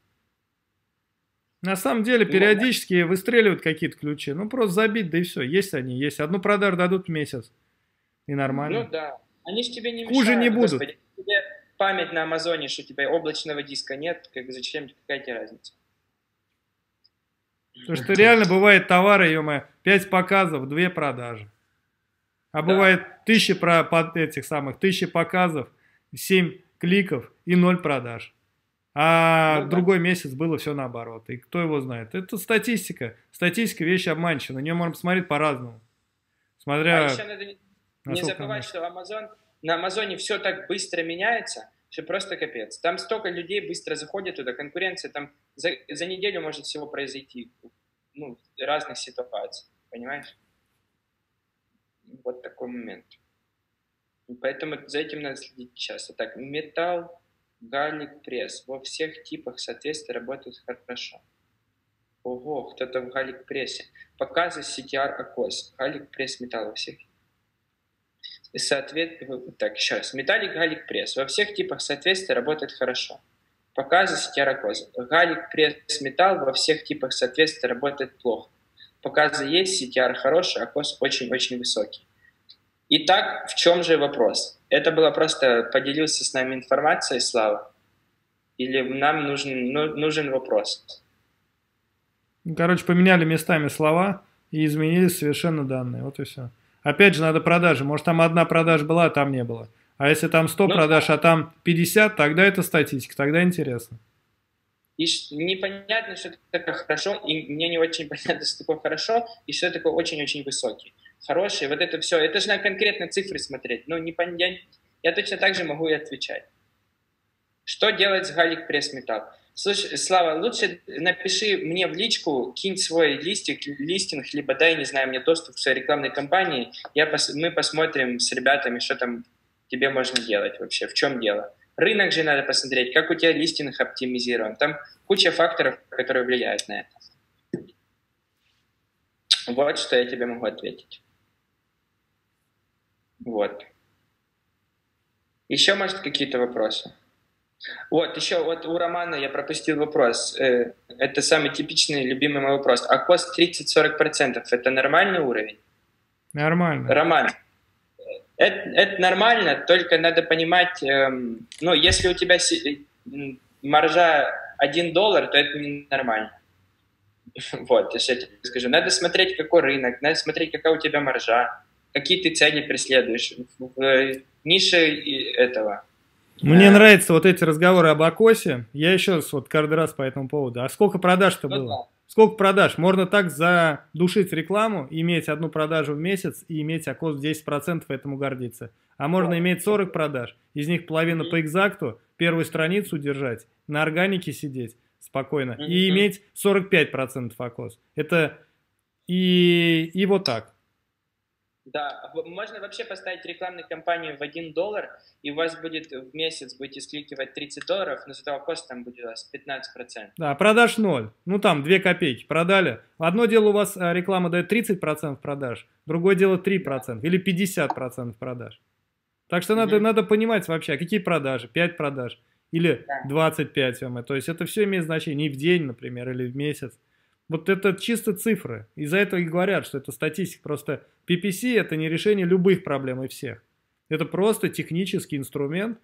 На самом деле, периодически ну, выстреливают какие-то ключи. Ну, просто забить, да и все. Есть они, есть. Одну продажу дадут в месяц. И нормально. Ну, да. Они же тебе не мешают. Хуже не будут. Господи, тебе память на Амазоне, что у тебя облачного диска нет. Как, зачем? Какая тебе разница? Потому что реально бывает товары, е-мое, пять показов, две продажи. А да. Бывает тысячи про, под этих самых, тысячи показов, семь кликов и ноль продаж. А ну, другой да. месяц было все наоборот. И кто его знает? Это статистика. Статистика вещь обманчивая. На нее можно посмотреть по-разному. Смотря... А еще надо не, не забывать, что Amazon, на Амазоне все так быстро меняется, что просто капец. Там столько людей быстро заходит туда, конкуренция там за, за неделю может всего произойти. Ну, разных ситуаций, понимаешь? Вот такой момент. И поэтому за этим надо следить часто. Так, металл, гарлик пресс. Во всех типах соответствия работают хорошо. Ого, кто-то в гарлик прессе. Показы си ти ар окос. Гарлик пресс металл во всех. Соответственно, так, еще раз. Металлик, галик, пресс. Во всех типах соответствия работает хорошо. Показы си ти ар-окозы. Галик, пресс, металл во всех типах соответствия работает плохо. Показы есть, си ти ар хороший, окос очень-очень высокий. Итак, в чем же вопрос? Это было просто поделился с нами информацией, Слава? Или нам нужен, ну, нужен вопрос? Короче, поменяли местами слова и изменились совершенно данные. Вот и все. Опять же, надо продажи. Может, там одна продажа была, а там не было. А если там сто ну, продаж, а там пятьдесят, тогда это статистика, тогда интересно. И непонятно, что такое хорошо, и мне не очень понятно, что такое хорошо, и что такое очень-очень высокий. Хороший, вот это все. Это же надо конкретно цифры смотреть. Ну, не пон... я, я точно так же могу и отвечать. Что делать с галик пресс-металл? Слушай, Слава, лучше напиши мне в личку, кинь свой листик, листинг, либо дай, не знаю, мне доступ к своей рекламной кампании, я пос, мы посмотрим с ребятами, что там тебе можно делать вообще, в чем дело. Рынок же надо посмотреть, как у тебя листинг оптимизирован. Там куча факторов, которые влияют на это. Вот что я тебе могу ответить. Вот. Еще, может, какие-то вопросы? Вот, еще вот у Романа я пропустил вопрос. Это самый типичный, любимый мой вопрос. А кост тридцать-сорок процентов – это нормальный уровень? Нормально. Роман, это, это нормально, только надо понимать, эм, ну, если у тебя маржа один доллар, то это не нормально. Вот, я тебе скажу. Надо смотреть, какой рынок, надо смотреть, какая у тебя маржа, какие ты цели преследуешь в нише этого. Мне а... нравятся вот эти разговоры об Акосе. Я еще вот каждый раз по этому поводу. А сколько продаж-то ну, было? Да. Сколько продаж? Можно так задушить рекламу, иметь одну продажу в месяц и иметь Акос в десять процентов, этому гордиться. А можно да. иметь сорок продаж, из них половина mm-hmm. по экзакту, первую страницу держать, на органике сидеть спокойно mm-hmm. и иметь сорок пять процентов Акос. Это и... и вот так. Да, можно вообще поставить рекламную кампанию в один доллар, и у вас будет в месяц будете скликивать тридцать долларов, но зато кост там будет у вас пятнадцать процентов. Да, продаж ноль, ну там две копейки продали. Одно дело у вас реклама дает тридцать процентов продаж, другое дело три процента или пятьдесят процентов продаж. Так что надо, mm-hmm. надо понимать вообще, какие продажи, пять продаж или да. двадцать пять. То есть это все имеет значение, не в день, например, или в месяц. Вот это чисто цифры. Из-за этого и говорят, что это статистика. Просто пи пи си – это не решение любых проблем и всех. Это просто технический инструмент,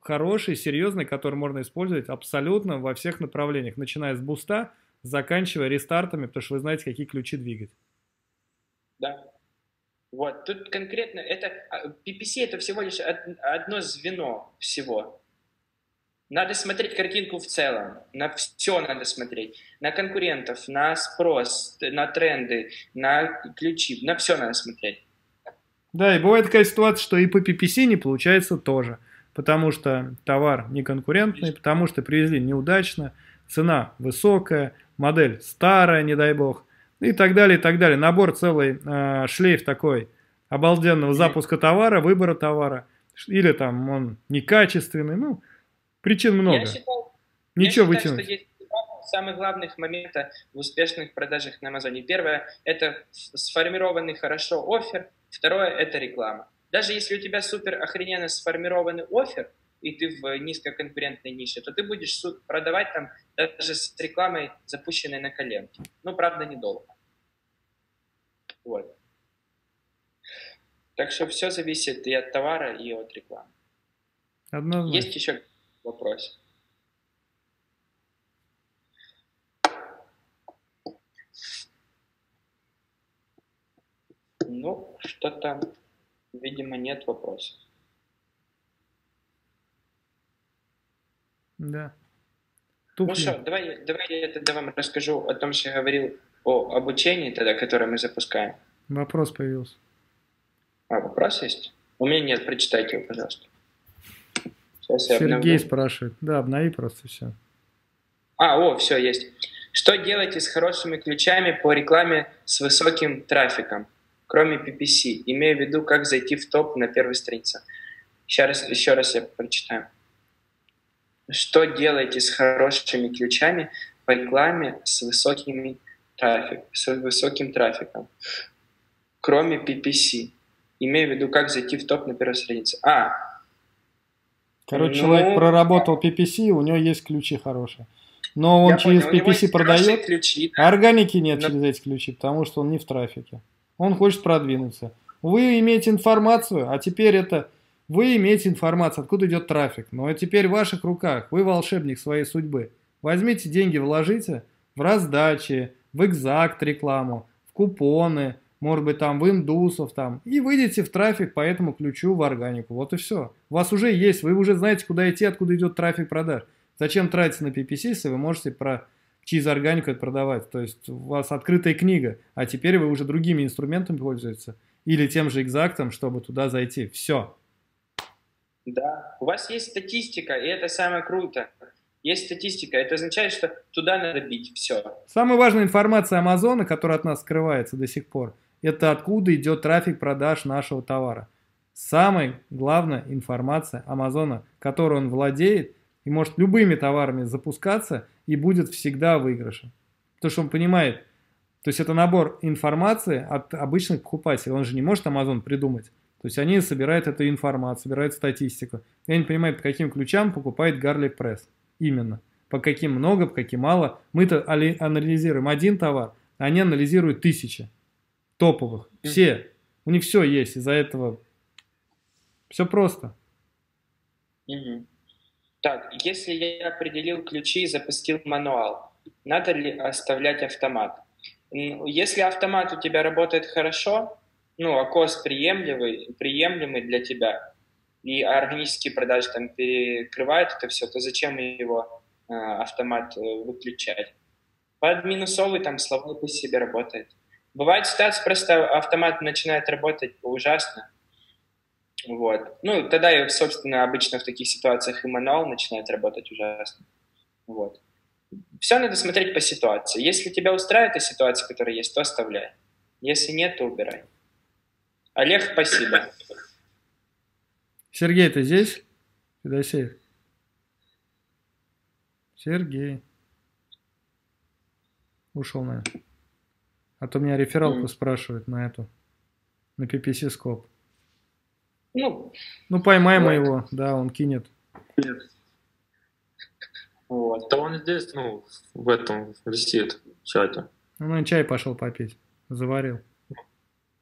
хороший, серьезный, который можно использовать абсолютно во всех направлениях. Начиная с буста, заканчивая рестартами, потому что вы знаете, какие ключи двигать. Да. Вот. Тут конкретно это пи пи си – это всего лишь одно звено всего. Надо смотреть картинку в целом, на все надо смотреть, на конкурентов, на спрос, на тренды, на ключи, на все надо смотреть. Да, и бывает такая ситуация, что и по пи пи си не получается тоже, потому что товар неконкурентный, потому что привезли неудачно, цена высокая, модель старая, не дай бог, и так далее, и так далее. Набор целый, э, шлейф такой обалденного запуска товара, выбора товара, или там он некачественный, ну... Причин много. Я считаю, Ничего я считаю, что есть два самых главных момента в успешных продажах на Амазоне. Первое – это сформированный хорошо оффер. Второе – это реклама. Даже если у тебя супер охрененно сформированный оффер, и ты в низкоконкурентной нише, то ты будешь продавать там даже с рекламой, запущенной на коленке. Ну, правда, недолго. Вот. Так что все зависит и от товара, и от рекламы. Однозначно. Есть еще... вопрос. Ну, что-то, видимо, нет вопросов. Да. Тут ну что, давай, давай я тогда вам расскажу о том, что я говорил о обучении тогда, которое мы запускаем. Вопрос появился. А, вопрос есть? У меня нет, прочитайте его, пожалуйста. Сергей спрашивает. Да, обнови просто все. А, о, все, есть. Что делаете с хорошими ключами по рекламе с высоким трафиком, кроме пи пи си? Имею в виду, как зайти в топ на первой странице. Еще раз, еще раз я прочитаю. Что делаете с хорошими ключами по рекламе с, высокими трафик, с высоким трафиком, кроме пи пи си? Имею в виду, как зайти в топ на первой странице. А, Короче, ну, человек проработал пи пи си, у него есть ключи хорошие. Но он через понял, пи пи си продает, ключи, да. а органики нет Но... через эти ключи, потому что он не в трафике. Он хочет продвинуться. Вы имеете информацию, а теперь это... Вы имеете информацию, откуда идет трафик. Но теперь в ваших руках. Вы волшебник своей судьбы. Возьмите деньги, вложите в раздачи, в экзакт рекламу, в купоны, может быть, там в индусов, там, и выйдете в трафик по этому ключу в органику. Вот и все. У вас уже есть, вы уже знаете, куда идти, откуда идет трафик продаж. Зачем тратиться на пи пи си, если вы можете про, через органику это продавать? То есть у вас открытая книга, а теперь вы уже другими инструментами пользуетесь. Или тем же экзактом, чтобы туда зайти. Все. Да, у вас есть статистика, и это самое круто. Есть статистика, это означает, что туда надо бить. Все. Самая важная информация Амазона, которая от нас скрывается до сих пор, это откуда идет трафик продаж нашего товара. самой главной информации Амазона, которой он владеет и может любыми товарами запускаться и будет всегда в выигрыше. Потому что он понимает, то есть это набор информации от обычных покупателей. Он же не может Amazon придумать. То есть они собирают эту информацию, собирают статистику. И они понимают, по каким ключам покупает Garlic Press. Именно. По каким много, по каким мало. Мы-то анализируем один товар, а они анализируют тысячи топовых. Все. У них все есть. Из-за этого все просто. Угу. Так, если я определил ключи и запустил мануал, надо ли оставлять автомат? Если автомат у тебя работает хорошо, ну, окос приемлемый, приемлемый для тебя, и органические продажи там перекрывают это все, то зачем его э, автомат э, выключать? Под минусовый там слово пусть себе работает. Бывает ситуация, просто автомат начинает работать ужасно. Вот. Ну, тогда, и, собственно, обычно в таких ситуациях и мануал начинает работать ужасно. Вот. Все надо смотреть по ситуации. Если тебя устраивает эта ситуация, которая есть, то оставляй. Если нет, то убирай. Олег, спасибо. Сергей, ты здесь? Федосеев. Сергей. Ушел, наверное. А то меня рефералку mm. спрашивают на эту, на пи пи си Scope. Ну, ну поймай вот. Моего, да, он кинет. Нет. Вот. Да он здесь, ну, в этом висит в чате. Ну, он чай пошел попить, заварил.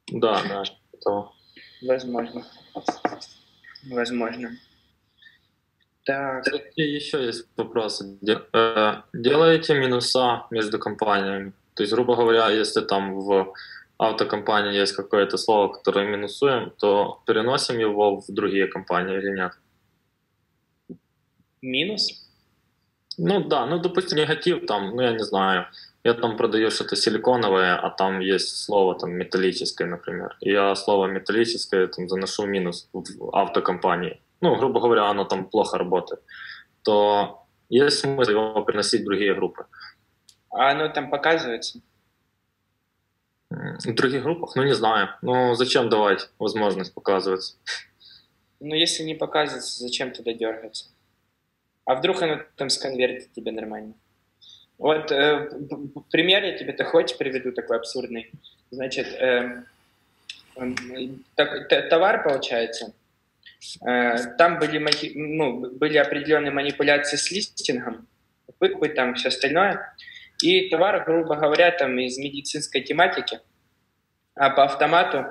Да, да. То. Возможно. Возможно. Так. Какие еще есть вопросы? Делаете минуса между компаниями? То есть, грубо говоря, если там в автокомпании есть какое-то слово, которое минусуем, то переносим его в другие компании или нет? Минус? Ну да, ну допустим, негатив там, ну я не знаю. Я там продаю что-то силиконовое, а там есть слово там металлическое, например. Я слово металлическое там заношу минус в автокомпании. Ну, грубо говоря, оно там плохо работает. То есть смысл его приносить в другие группы. А оно там показывается? В других группах? Ну, не знаю. Ну, зачем давать возможность показываться? Ну, если не показывается, зачем туда дергаться? А вдруг оно там сконвертит тебе нормально? Вот э, пример я тебе-то хоть приведу такой абсурдный. Значит, э, э, товар, получается, э, там были, ну, были определенные манипуляции с листингом, выкупы там, все остальное. И товар, грубо говоря, там из медицинской тематики, а по автомату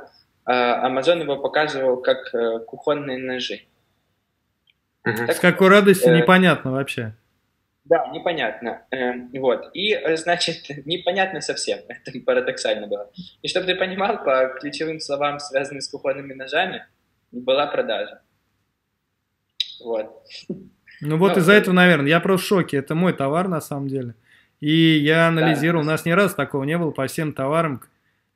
э, Amazon его показывал как э, кухонные ножи. Угу. Так, с какой радостью, э, непонятно вообще. Да, непонятно. Вот. И, значит, непонятно совсем. Это парадоксально было. И чтобы ты понимал, по ключевым словам, связанным с кухонными ножами, была продажа. Вот. Ну вот из-за этого, наверное, я просто в шоке. Это мой товар на самом деле. И я анализировал. Да. У нас ни разу такого не было по всем товарам.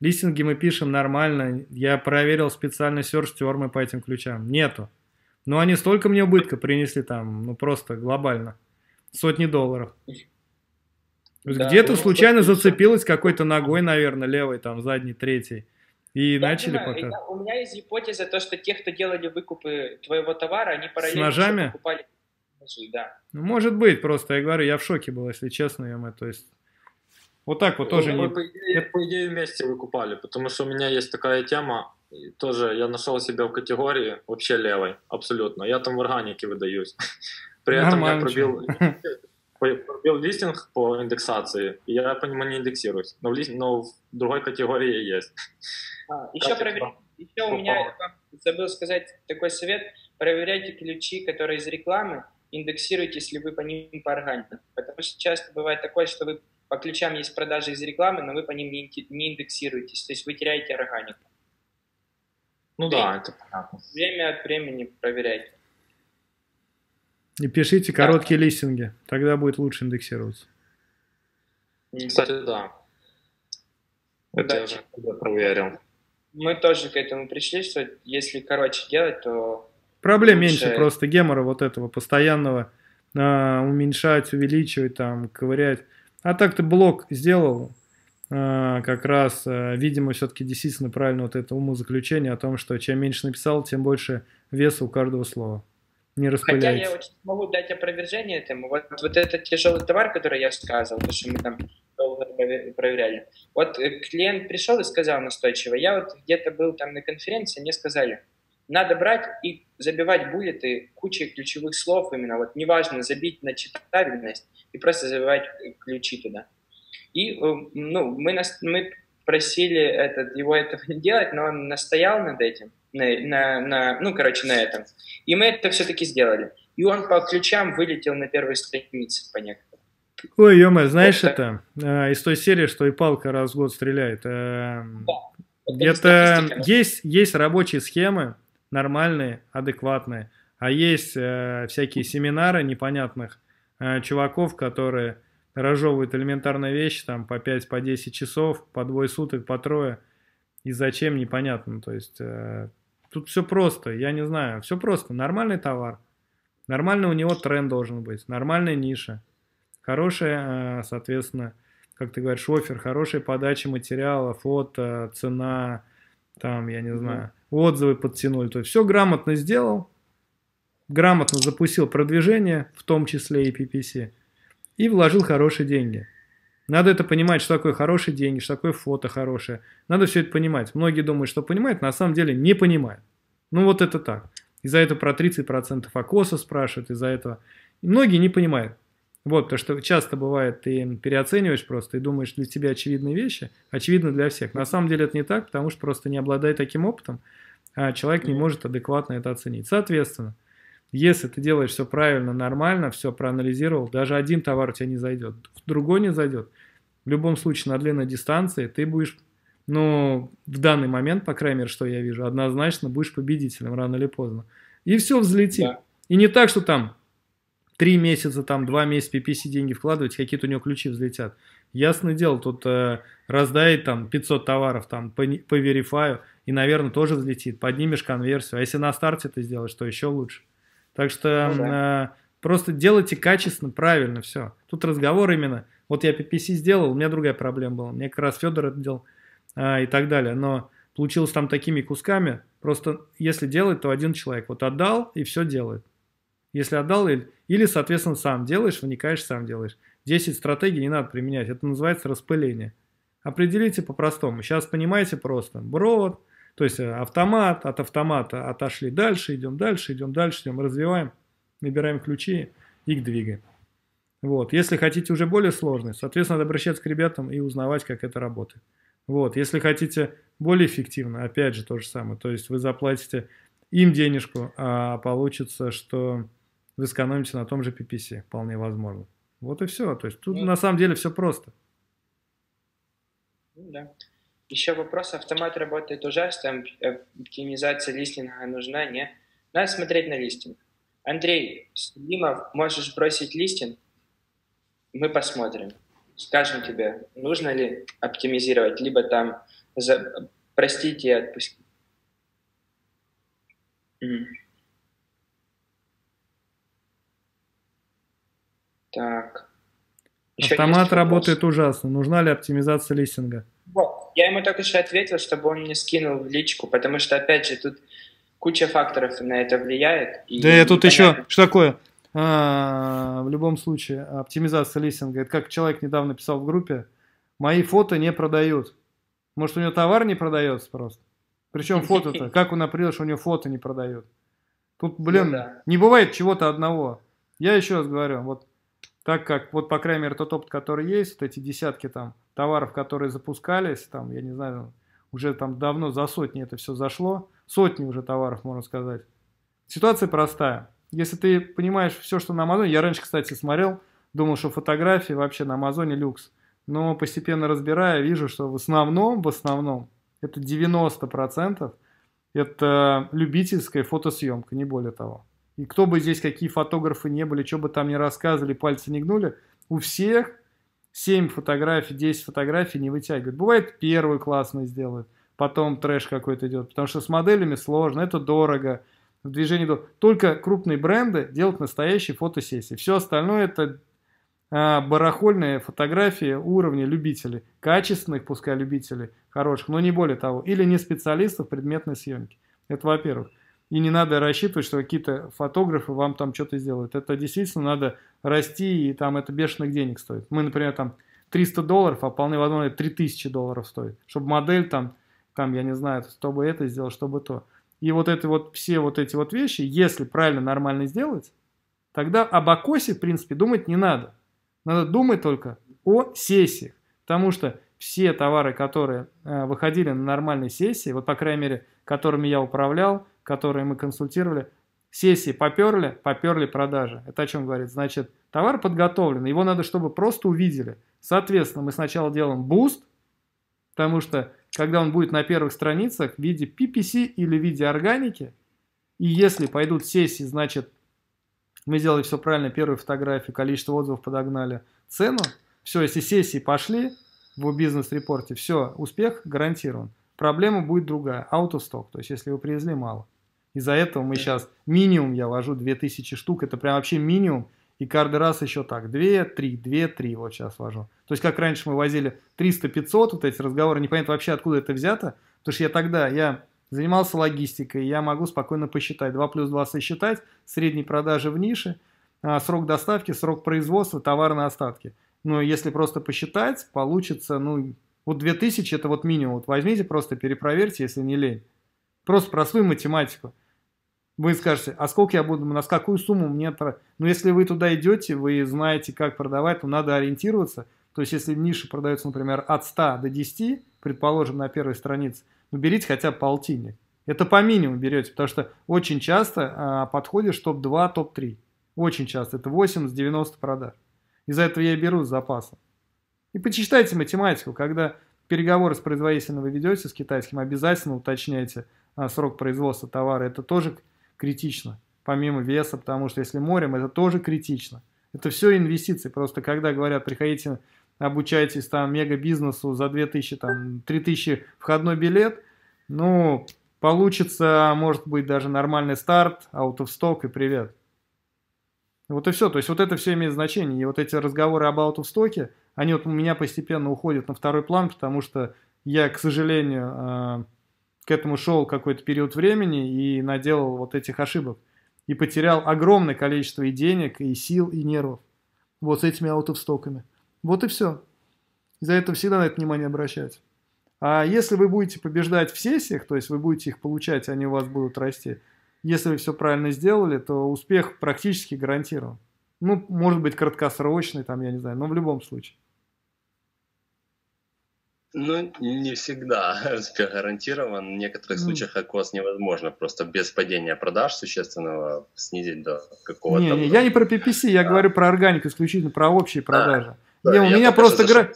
Листинги мы пишем нормально. Я проверил специально серч-термы по этим ключам. Нету. Но они столько мне убытка принесли там, ну просто глобально. Сотни долларов. Да, где-то случайно зацепилась какой-то ногой, наверное, левой, там, задней, третьей. И да, начали пока. Я, у меня есть гипотеза, то, что те, кто делали выкупы твоего товара, они параллельно с ножами? Покупали ножи, да. Ну, может быть, просто, я говорю, я в шоке был, если честно, я, то есть, вот так вот тоже. Мы, не... по, идее, по идее, вместе выкупали, потому что у меня есть такая тема, тоже я нашел себя в категории вообще левой, абсолютно. Я там в органике выдаюсь. При этом я пробил, пробил листинг по индексации, и я по нему не индексируюсь, но в, лист, но в другой категории есть. А, еще проверя... еще у меня, забыл сказать такой совет, проверяйте ключи, которые из рекламы, индексируйте, если вы по ним по органике. Потому что часто бывает такое, что вы по ключам есть продажи из рекламы, но вы по ним не индексируетесь, то есть вы теряете органику. Ну время, да, это понятно. Время от времени проверяйте. И пишите короткие, да, листинги, тогда будет лучше индексироваться. Кстати, да. Это да, я уже проверил. Мы тоже к этому пришли, что если короче делать, то... Проблем лучше... меньше просто гемора вот этого постоянного, э, уменьшать, увеличивать, там, ковырять. А так ты блок сделал, как раз, видимо, все-таки действительно правильно вот это умозаключение о том, что чем меньше написал, тем больше веса у каждого слова. Не распыляется. Хотя я очень могу дать опровержение этому. Вот, вот этот тяжелый товар, который я сказал, то, что мы там проверяли. Вот клиент пришел и сказал настойчиво. Я вот где-то был там на конференции, мне сказали, надо брать и забивать буллеты кучей ключевых слов именно. Вот неважно, забить на читабельность и просто забивать ключи туда. И ну, мы, нас, мы просили этот, его этого не делать, но он настоял над этим, на, на, на, ну, короче, на этом. И мы это все-таки сделали. И он по ключам вылетел на первой странице по некоторым. Ой, ё-моё, знаешь это, это э, из той серии, что и палка раз в год стреляет. Э, да, это это есть, есть рабочие схемы, нормальные, адекватные, а есть э, всякие семинары непонятных э, чуваков, которые разжевывают элементарные вещи там по пять по десять часов, по двое суток, по трое. И зачем, непонятно. То есть э, тут все просто, я не знаю, все просто. Нормальный товар, нормальный у него тренд должен быть, нормальная ниша, хорошая, э, соответственно, как ты говоришь, оффер, хорошая подача материала, фото, цена, там, я не знаю, отзывы подтянули. То есть все грамотно сделал, грамотно запустил продвижение, в том числе и пи пи си. И вложил хорошие деньги. Надо это понимать, что такое хорошие деньги, что такое фото хорошее. Надо все это понимать. Многие думают, что понимают, на самом деле не понимают. Ну вот это так. Из-за этого про тридцать процентов окоса спрашивают, из-за этого. Многие не понимают. Вот, потому что часто бывает, ты переоцениваешь просто и думаешь, для тебя очевидные вещи, очевидно для всех. На самом деле это не так, потому что просто не обладая таким опытом, человек не может адекватно это оценить. Соответственно, если ты делаешь все правильно, нормально, все проанализировал, даже один товар у тебя не зайдет, другой не зайдет. В любом случае, на длинной дистанции ты будешь, ну, в данный момент, по крайней мере, что я вижу, однозначно будешь победителем рано или поздно. И все взлетит. Да. И не так, что там три месяца, там два месяца пи пи си деньги вкладывать, какие-то у него ключи взлетят. Ясное дело, тут э, раздай там пятьсот товаров, там по, по верифаю, и, наверное, тоже взлетит. Поднимешь конверсию. А если на старте ты сделаешь, то еще лучше. Так что ну, да. э, просто делайте качественно, правильно все. Тут разговор именно. Вот я пи пи си сделал, у меня другая проблема была. Мне как раз Федор это делал э, и так далее. Но получилось там такими кусками. Просто если делать, то один человек. Вот отдал и все делает. Если отдал или, или соответственно, сам делаешь, вникаешь, сам делаешь. десять стратегий не надо применять. Это называется распыление. Определите по-простому. Сейчас понимаете просто. Брод. То есть автомат, от автомата отошли дальше, идем дальше, идем дальше, идем, развиваем, набираем ключи и их двигаем. Вот. Если хотите уже более сложный, соответственно, надо обращаться к ребятам и узнавать, как это работает. Вот. Если хотите более эффективно, опять же то же самое. То есть вы заплатите им денежку, а получится, что вы сэкономите на том же пи пи си, вполне возможно. Вот и все. То есть тут ну, на самом деле все просто. Да. Еще вопрос, автомат работает ужасно, оптимизация листинга нужна, не? Надо смотреть на листинг. Андрей, Димов, можешь бросить листинг? Мы посмотрим. Скажем тебе, нужно ли оптимизировать, либо там за... простить и отпустить. Так. Еще автомат работает ужасно. Нужна ли оптимизация листинга? Я ему только что ответил, чтобы он мне скинул в личку, потому что, опять же, тут куча факторов на это влияет. И да, и тут понятно. Еще, что такое? А, в любом случае, оптимизация листинга. Это как человек недавно писал в группе, мои фото не продают. Может, у него товар не продается просто? Причем фото-то, как он определил, что у него фото не продают? Тут, блин, ну, да. не бывает чего-то одного. Я еще раз говорю, вот так как, вот, по крайней мере, тот опыт, который есть, вот эти десятки там, товаров, которые запускались, там, я не знаю, уже там давно за сотни это все зашло, сотни уже товаров, можно сказать. Ситуация простая. Если ты понимаешь все, что на Амазоне, я раньше, кстати, смотрел, думал, что фотографии вообще на Амазоне люкс, но постепенно разбирая, вижу, что в основном, в основном, это девяносто процентов это любительская фотосъемка, не более того. И кто бы здесь, какие фотографы не были, что бы там ни рассказывали, пальцы не гнули, у всех семь фотографий, десять фотографий не вытягивают. Бывает, первую классную сделают, потом трэш какой-то идет, потому что с моделями сложно, это дорого, в движении дорого. Только крупные бренды делают настоящие фотосессии. Все остальное это барахольные фотографии уровня любителей, качественных, пускай любителей, хороших, но не более того, или не специалистов предметной съемки. Это во-первых. И не надо рассчитывать, что какие-то фотографы вам там что-то сделают. Это действительно надо расти, и там это бешеных денег стоит. Мы, например, там триста долларов, а вполне возможно три тысячи долларов стоит, чтобы модель там, там, я не знаю, чтобы это сделал, чтобы то. И вот это вот, все вот эти вот вещи, если правильно, нормально сделать, тогда об окосе, в принципе, думать не надо. Надо думать только о сессиях, потому что все товары, которые э, выходили на нормальные сессии, вот, по крайней мере, которыми я управлял, которые мы консультировали, сессии поперли, поперли продажи. Это о чем говорит? Значит, товар подготовлен, его надо, чтобы просто увидели. Соответственно, мы сначала делаем буст, потому что, когда он будет на первых страницах в виде пи пи си или в виде органики, и если пойдут сессии, значит, мы сделали все правильно, первую фотографию, количество отзывов подогнали, цену, все, если сессии пошли в бизнес-репорте, все, успех гарантирован. Проблема будет другая, out of stock, то есть если вы привезли мало. Из-за этого мы сейчас, минимум я вожу две тысячи штук, это прям вообще минимум, и каждый раз еще так, две, три, две, три, вот сейчас вожу. То есть как раньше мы возили триста-пятьсот, вот эти разговоры, непонятно вообще откуда это взято, потому что я тогда, я занимался логистикой, я могу спокойно посчитать, два плюс два сосчитать, средние продажи в нише, срок доставки, срок производства, товарные остатки. Но если просто посчитать, получится, ну, вот две тысячи это вот минимум, вот возьмите просто перепроверьте, если не лень, просто простую математику. Вы скажете, а сколько я буду, на какую сумму мне тратить? Ну, если вы туда идете, вы знаете, как продавать, то надо ориентироваться. То есть, если ниша продается, например, от ста до десяти, предположим, на первой странице, ну, берите хотя бы полтинник. Это по минимуму берете, потому что очень часто а, подходишь топ два, топ три. Очень часто. Это восемьдесят-девяносто продаж. Из-за этого я и беру с запасом. И почитайте математику. Когда переговоры с производителем вы ведете, с китайским, обязательно уточняйте а, срок производства товара. Это тоже критично, помимо веса, потому что если морем, это тоже критично. Это все инвестиции, просто когда говорят, приходите, обучайтесь там мега-бизнесу за две тысячи, там, три тысячи входной билет, ну, получится, может быть, даже нормальный старт, out of stock и привет. Вот и все, то есть вот это все имеет значение, и вот эти разговоры об out of stock, они вот у меня постепенно уходят на второй план, потому что я, к сожалению, к этому шел какой-то период времени и наделал вот этих ошибок. И потерял огромное количество и денег, и сил, и нервов. Вот с этими аутовстоками. Вот и все. Из-за этого всегда на это внимание обращать. А если вы будете побеждать в сессиях, то есть вы будете их получать, они у вас будут расти. Если вы все правильно сделали, то успех практически гарантирован. Ну, может быть, краткосрочный, там, я не знаю, но в любом случае. Ну, не всегда успех гарантирован. В некоторых mm. случаях окос невозможно. Просто без падения продаж существенного снизить до какого-то... Не, не, я не про пи пи си, я а. говорю про органику, исключительно про общие продажи. А, я, да, у меня просто гра...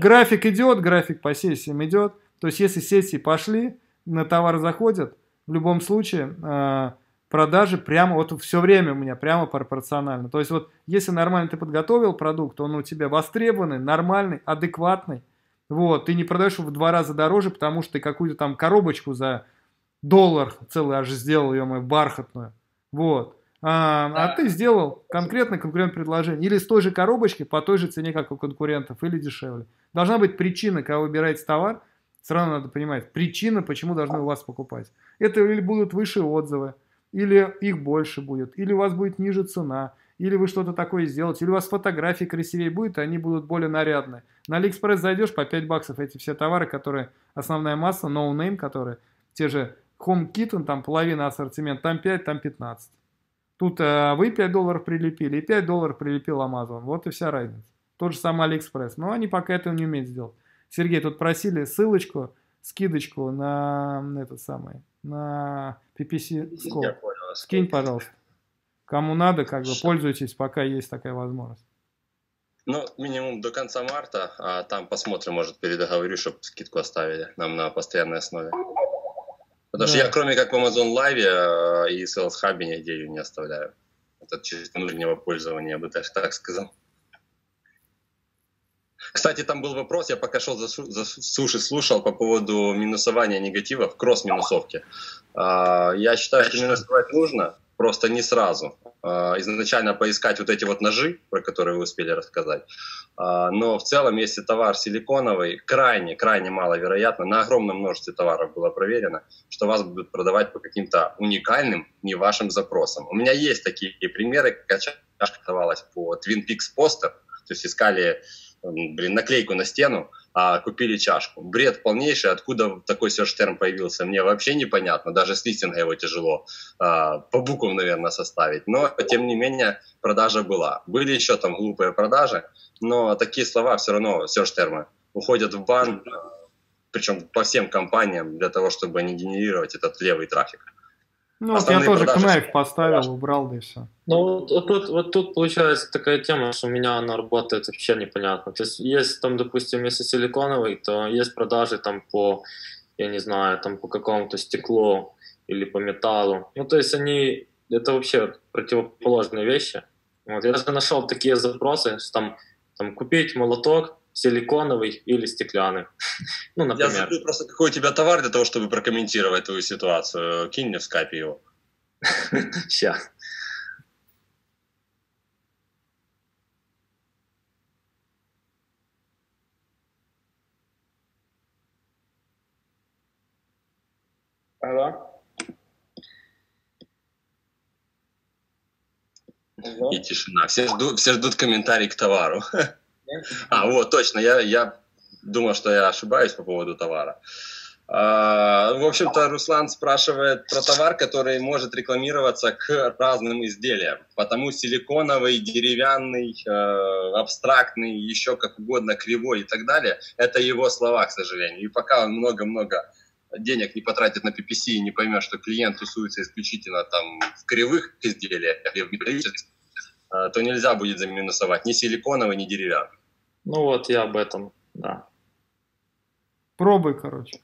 график идет, график по сессиям идет. То есть, если сессии пошли, на товар заходят, в любом случае продажи прямо, вот все время у меня прямо пропорционально. То есть, вот если нормально ты подготовил продукт, он у тебя востребованный, нормальный, адекватный. Вот, ты не продаешь его в два раза дороже, потому что ты какую-то там коробочку за доллар целый аж сделал, ё-моё, бархатную. Вот. А, а ты сделал конкретно конкурент предложение. Или с той же коробочки по той же цене, как у конкурентов, или дешевле. Должна быть причина, когда вы выбираете товар, все равно надо понимать, причина, почему должны у вас покупать. Это или будут выше отзывы, или их больше будет, или у вас будет ниже цена. Или вы что-то такое сделаете, или у вас фотографии красивее будет, и они будут более нарядные. На Алиэкспресс зайдешь, по пять баксов эти все товары, которые основная масса, ноунейм, которые те же Home Kitten, там половина ассортимента, там пять, там пятнадцать. Тут э, вы пять долларов прилепили, и пять долларов прилепил Amazon. Вот и вся разница. Тот же самый Алиэкспресс. Но они пока этого не умеют сделать. Сергей, тут просили ссылочку, скидочку на этот самый, на пи пи си скоп. Скинь, пожалуйста. Кому надо, как бы, пользуйтесь, пока есть такая возможность. Ну, минимум до конца марта, а там посмотрим, может, передоговорю, чтобы скидку оставили нам на постоянной основе. Потому да. что я, кроме как в Amazon Live и Sales Hub, нигде ее не оставляю. Это чисто внутреннего пользования, я бы даже так сказал. Кстати, там был вопрос, я пока шел за, су за суши слушал по поводу минусования негативов, кросс-минусовки. Я считаю, что минусовать нужно. просто не сразу. Изначально поискать вот эти вот ножи, про которые вы успели рассказать. Но в целом, если товар силиконовый, крайне, крайне маловероятно, на огромном множестве товаров было проверено, что вас будут продавать по каким-то уникальным, не вашим запросам. У меня есть такие примеры, как чашка продавалась по Twin Peaks постер, то есть искали, блин, наклейку на стену, а купили чашку. Бред полнейший, откуда такой серч-терм появился, мне вообще непонятно, даже с листинга его тяжело а, по буквам, наверное, составить, но, тем не менее, продажа была. Были еще там глупые продажи, но такие слова все равно, серч-термы, уходят в бан, причем по всем компаниям, для того, чтобы не генерировать этот левый трафик. Ну, вот я тоже кнайф поставил, убрал, да и все. Ну, вот тут, вот тут получается такая тема, что у меня она работает вообще непонятно. То есть, есть там, допустим, если силиконовый, то есть продажи там по, я не знаю, там по какому-то стеклу или по металлу. Ну, то есть они, это вообще противоположные вещи. Вот, я даже нашел такие запросы, что там, там купить молоток силиконовый или стеклянный. Ну, например. Я забыл просто, какой у тебя товар для того, чтобы прокомментировать твою ситуацию. Кинь мне в скайпе его. Сейчас. Алло. И тишина. Все ждут, все ждут комментарий к товару. А, вот, точно, я, я думал, что я ошибаюсь по поводу товара. А, в общем-то, Руслан спрашивает про товар, который может рекламироваться к разным изделиям. Потому силиконовый, деревянный, э, абстрактный, еще как угодно, кривой и так далее, это его слова, к сожалению. И пока он много-много денег не потратит на пи пи си и не поймет, что клиент тусуется исключительно там в кривых изделиях, в металлических, то нельзя будет заминусовать ни силиконовый, ни деревянный. Ну вот, я об этом, да. Пробуй, короче.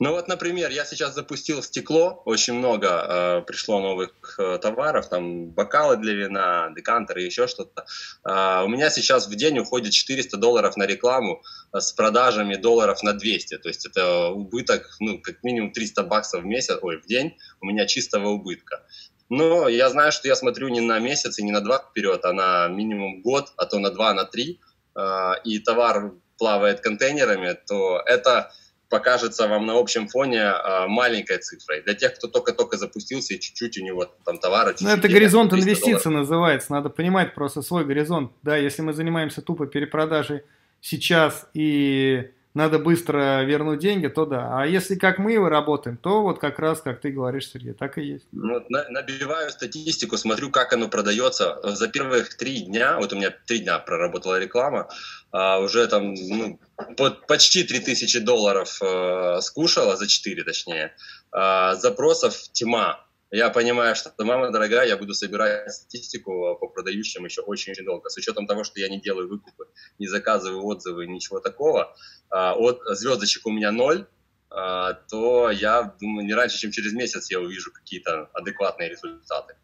Ну вот, например, я сейчас запустил стекло, очень много э, пришло новых э, товаров, там бокалы для вина, декантеры, еще что-то. Э, у меня сейчас в день уходит четыреста долларов на рекламу э, с продажами долларов на двести, то есть это убыток, ну, как минимум триста баксов в месяц, ой, в день у меня чистого убытка. Но я знаю, что я смотрю не на месяц и не на два вперед, а на минимум год, а то на два, на три, и товар плавает контейнерами, то это покажется вам на общем фоне маленькой цифрой. Для тех, кто только-только запустился и чуть-чуть у него там товара... Чуть-чуть. Но это горизонт инвестиций называется, надо понимать просто свой горизонт. Да, если мы занимаемся тупо перепродажей сейчас и надо быстро вернуть деньги, то да. А если как мы его работаем, то вот как раз, как ты говоришь, Сергей, так и есть. Вот, набиваю статистику, смотрю, как оно продается. За первых три дня, вот у меня три дня проработала реклама, уже там ну, под, почти три тысячи долларов э, скушала, за четыре точнее, э, запросов тьма. Я понимаю, что, мама дорогая, я буду собирать статистику по продающим еще очень-очень долго. С учетом того, что я не делаю выкупы, не заказываю отзывы, ничего такого, от звездочек у меня ноль, то я думаю, не раньше, чем через месяц я увижу какие-то адекватные результаты.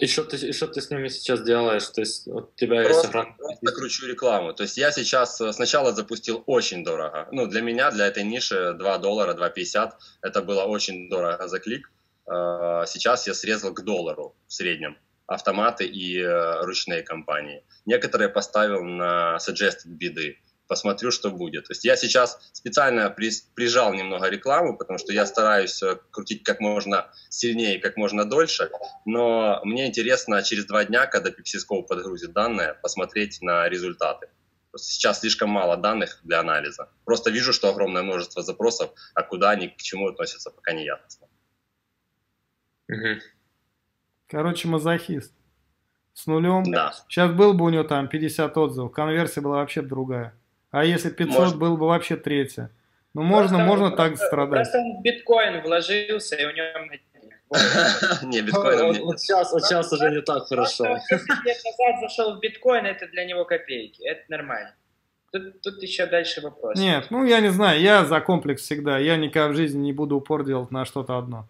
И что ты, ты с ними сейчас делаешь? То есть, у тебя просто, есть... просто кручу рекламу. То есть я сейчас сначала запустил очень дорого. Ну, для меня, для этой ниши два доллара, два пятьдесят. Это было очень дорого за клик. Сейчас я срезал к доллару в среднем автоматы и ручные компании. Некоторые поставил на suggested биды. Посмотрю, что будет. То есть я сейчас специально прижал немного рекламу, потому что я стараюсь крутить как можно сильнее, как можно дольше. Но мне интересно через два дня, когда пи пи си Scope подгрузит данные, посмотреть на результаты. Просто сейчас слишком мало данных для анализа. Просто вижу, что огромное множество запросов, а куда они, к чему относятся, пока не ясно. Короче, мазохист. С нулем. Да. Сейчас был бы у него там пятьдесят отзывов, конверсия была вообще другая. А если пятьсот, может, был бы вообще третья. Ну, можно, просто, можно так просто, страдать. Просто биткоин вложился, и у него... Не, биткоин нет. Вот сейчас уже не так хорошо. Лет назад зашел в биткоин, это для него копейки. Это нормально. Тут еще дальше вопрос. Нет, ну я не знаю, я за комплекс всегда. Я никогда в жизни не буду упор делать на что-то одно.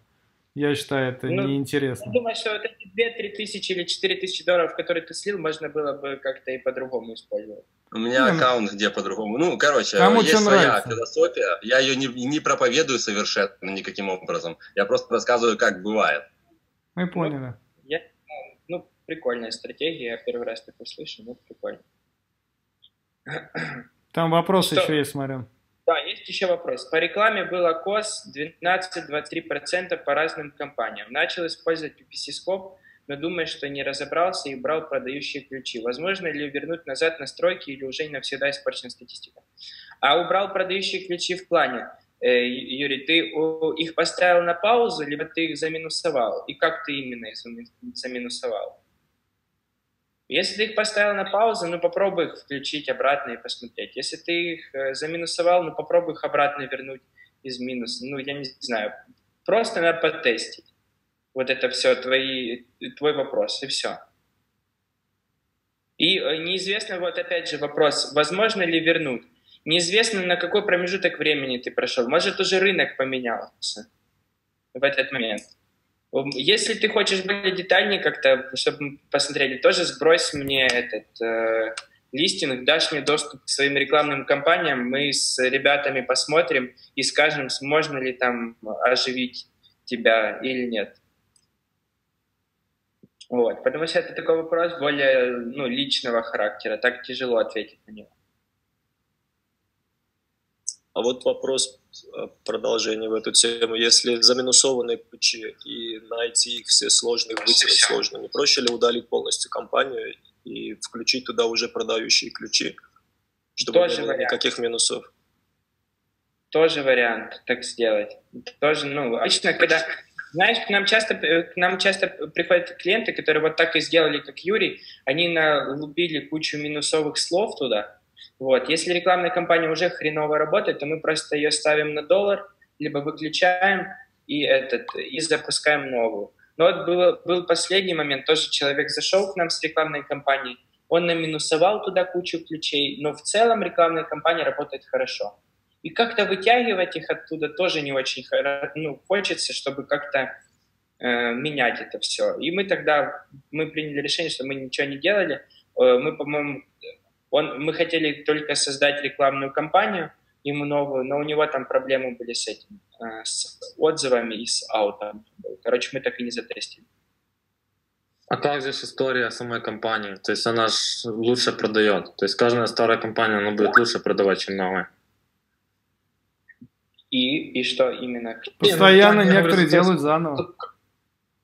Я считаю, это ну, неинтересно. Я думаю, что вот эти две-три тысячи или четыре тысячи долларов, которые ты слил, можно было бы как-то и по-другому использовать. У меня mm. аккаунт где по-другому. Ну, короче, Кому есть своя нравится. философия. Я ее не, не проповедую совершенно никаким образом. Я просто рассказываю, как бывает. Мы поняли. Ну, я, ну прикольная стратегия. Я первый раз такое слышу, ну, прикольно. Там вопрос что? еще есть, Марин. Да, есть еще вопрос. По рекламе было кос двенадцать-двадцать три процента по разным компаниям. Начал использовать пи пи си Scope, но думаю, что не разобрался и брал продающие ключи. Возможно ли вернуть назад настройки или уже навсегда испорчена статистика? А убрал продающие ключи в плане, Юрий, ты их поставил на паузу, либо ты их заминусовал? И как ты именно их заминусовал? Если ты их поставил на паузу, ну попробуй их включить обратно и посмотреть. Если ты их заминусовал, ну попробуй их обратно вернуть из минуса. Ну я не знаю, просто надо потестить. Вот это все, твои, твой вопрос, и все. И неизвестно, вот опять же вопрос, возможно ли вернуть? Неизвестно, на какой промежуток времени ты прошел. Может, уже рынок поменялся в этот момент. Если ты хочешь более детальнее как-то, чтобы мы посмотрели, тоже сбрось мне этот э, листинг, дашь мне доступ к своим рекламным кампаниям, мы с ребятами посмотрим и скажем, можно ли там оживить тебя или нет. Вот, потому что это такой вопрос более ну, личного характера, так тяжело ответить на него. А вот вопрос продолжения в эту тему. Если заминусованы ключи и найти их все сложные, выделить сложно, не проще ли удалить полностью компанию и включить туда уже продающие ключи, чтобы не было никаких минусов? Тоже вариант так сделать. Тоже, ну, обычно, когда... Знаешь, к нам, часто, к нам часто приходят клиенты, которые вот так и сделали, как Юрий, они налупили кучу минусовых слов туда. Вот. Если рекламная кампания уже хреново работает, то мы просто ее ставим на доллар, либо выключаем и, этот, и запускаем новую. Но вот был, был последний момент, тоже человек зашел к нам с рекламной кампанией, он наминусовал туда кучу ключей, но в целом рекламная кампания работает хорошо. И как-то вытягивать их оттуда тоже не очень ну, хочется, чтобы как-то э, менять это все. И мы тогда мы приняли решение, что мы ничего не делали. Мы, по-моему, он, мы хотели только создать рекламную кампанию, ему новую, но у него там проблемы были с этим, э, с отзывами и с аутом. Короче, мы так и не затестили. А как же история самой компании? То есть она ж лучше продает. То есть каждая старая компания она будет лучше продавать, чем новая. И, и что именно? Постоянно Нет, некоторые говорю, делают заново.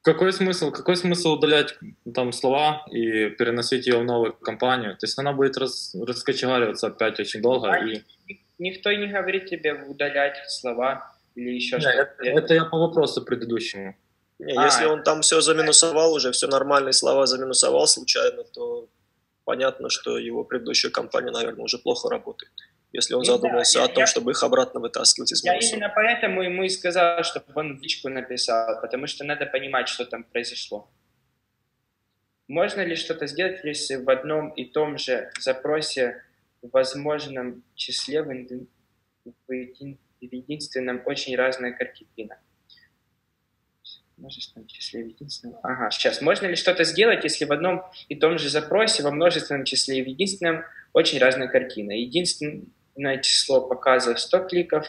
Какой смысл? Какой смысл удалять там слова и переносить ее в новую компанию? То есть она будет раз, раскочегариваться опять очень долго. А и... Никто не говорит тебе удалять слова или еще что-то. Это, это я по вопросу предыдущему. Не, а, если он там все заминусовал, уже все нормальные слова заминусовал случайно, то понятно, что его предыдущая компания, наверное, уже плохо работает. Если он задумался да, о я, том, я, чтобы их обратно вытаскивать из минусов. Я именно поэтому ему и сказал, чтобы он в личку написал, потому что надо понимать, что там произошло. Можно ли что-то сделать, если в одном и том же запросе в возможном числе, в, един, в, един, в единственном очень разная картина? Множественном числе в единственном. Ага, сейчас. Можно ли что-то сделать, если в одном и том же запросе во множественном числе и в единственном очень разная картина? Единственное число показов сто кликов,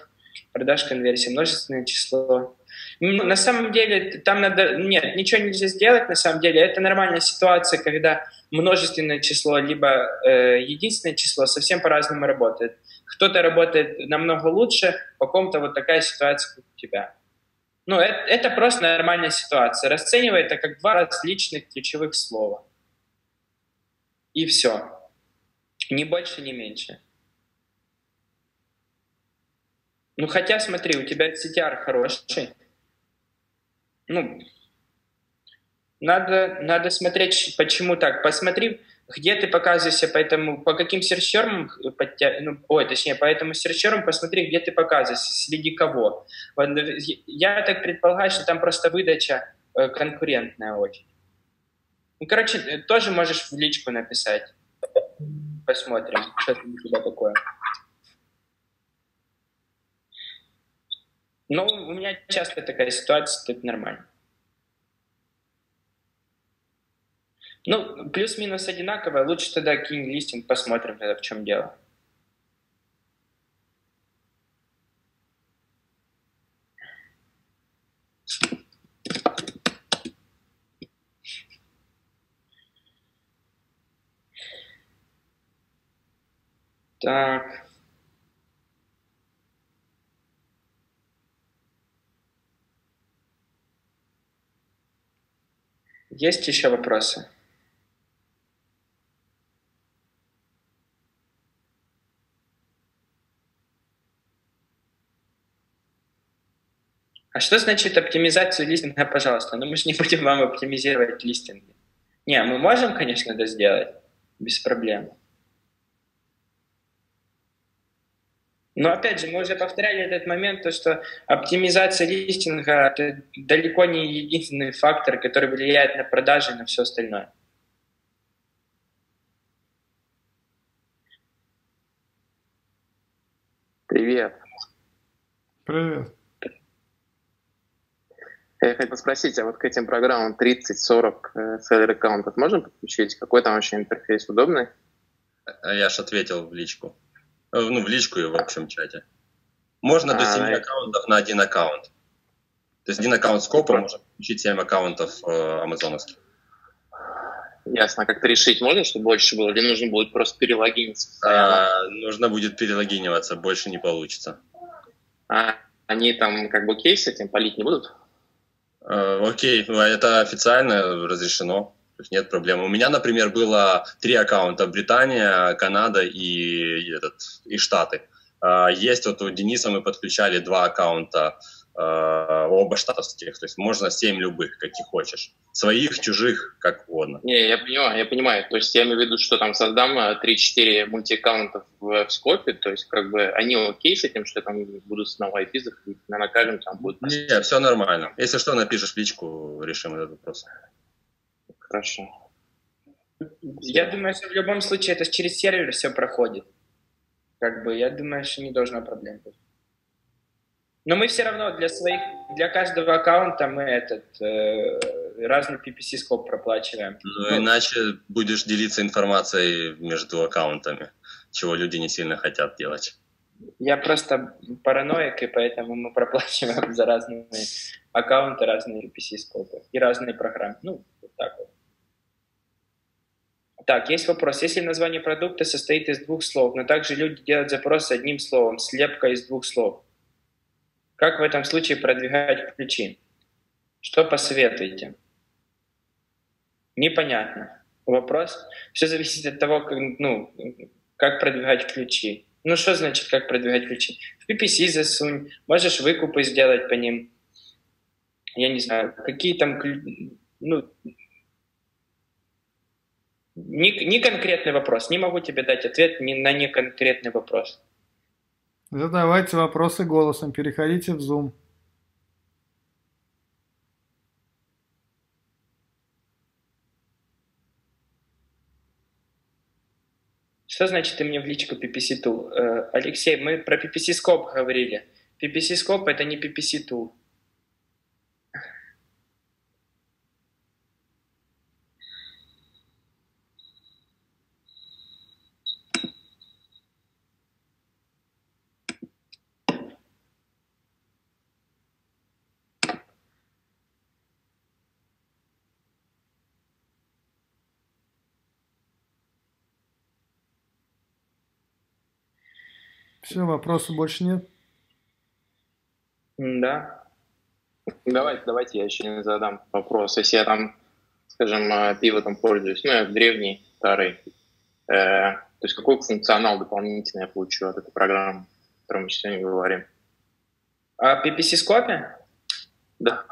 продаж конверсии, множественное число. Ну, на самом деле там надо... Нет, ничего нельзя сделать, на самом деле. Это нормальная ситуация, когда множественное число либо э, единственное число совсем по-разному работает. Кто-то работает намного лучше, по ком-то вот такая ситуация, как у тебя. Ну, это, это просто нормальная ситуация. Расценивай это как два различных ключевых слова. И все. Ни больше, ни меньше. Ну, хотя, смотри, у тебя си ти ар хороший. Ну, надо, надо смотреть, почему так. Посмотри, где ты показываешься, поэтому, по каким серчерам, ну, ой, точнее, по этому серчерам посмотри, где ты показываешься, среди кого. Я так предполагаю, что там просто выдача конкурентная очень. Ну, короче, тоже можешь в личку написать. Посмотрим, что там у тебя такое. Ну, у меня часто такая ситуация, тут нормально. Ну, плюс-минус одинаковое. Лучше тогда кинь листинг, посмотрим, в чем дело. Так. Есть еще вопросы? А что значит оптимизацию листинга, пожалуйста? Ну, мы же не будем вам оптимизировать листинги. Не, мы можем, конечно, это сделать без проблем. Но опять же, мы уже повторяли этот момент, то, что оптимизация листинга – это далеко не единственный фактор, который влияет на продажи и на все остальное. Привет. Привет. Я хотел спросить, а вот к этим программам тридцать-сорок селлер-аккаунтов можно подключить? Какой там вообще интерфейс удобный? Я ж ответил в личку. Ну, в личку и в общем чате. Можно а, до семь аккаунтов на один аккаунт. То есть один аккаунт Скопа можно включить семь аккаунтов э, амазоновских. Ясно. Как-то решить можно, чтобы больше было? Или нужно будет просто перелогиниться? А, нужно будет перелогиниваться, больше не получится. А они там как бы кейс этим палить не будут? А, окей, ну, это официально разрешено. То есть нет проблем. У меня, например, было три аккаунта: Британия, Канада и, этот, и Штаты. Есть вот у Дениса мы подключали два аккаунта, оба штатовских. То есть можно семь любых, каких хочешь. Своих, чужих, как угодно. Не, я понимаю, я понимаю. То есть я имею в виду, что там создам три-четыре мультиаккаунтов в Скопе. То есть как бы они окей с этим, что там будут с новой ай пи заходить, накажем, там будет... Не, все нормально. Если что, напишешь в личку, решим этот вопрос. Хорошо. Я думаю, что в любом случае это через сервер все проходит. Как бы я думаю, что не должно проблем быть. Но мы все равно для своих, для каждого аккаунта мы этот э, разный пи пи си Scope проплачиваем. Ну, ну иначе будешь делиться информацией между аккаунтами, чего люди не сильно хотят делать. Я просто параноик, и поэтому мы проплачиваем за разные аккаунты, разные пи пи си Scope и разные программы. Ну, вот так вот. Так, есть вопрос. Если название продукта состоит из двух слов, но также люди делают запрос одним словом, слепка из двух слов, как в этом случае продвигать ключи? Что посоветуете? Непонятно. Вопрос. Все зависит от того, как, ну, как продвигать ключи. Ну, что значит, как продвигать ключи? В пи пи си засунь, можешь выкупы сделать по ним. Я не знаю, какие там... Ну, не, не конкретный вопрос. Не могу тебе дать ответ ни на неконкретный вопрос. Задавайте вопросы голосом. Переходите в Zoom. Что значит ты мне в личку пи пи си Tool? Алексей, мы про пи пи си Scope говорили. пи пи си Scope это не пи пи си Tool. Все, вопросов больше нет? Да. Давайте, давайте я еще не задам вопрос. Если я там, скажем, пивотом пользуюсь, ну, я древний, старый, э, то есть какой функционал дополнительный я получу от этой программы, о которой мы сегодня говорим? А пи пи си Scope? Да.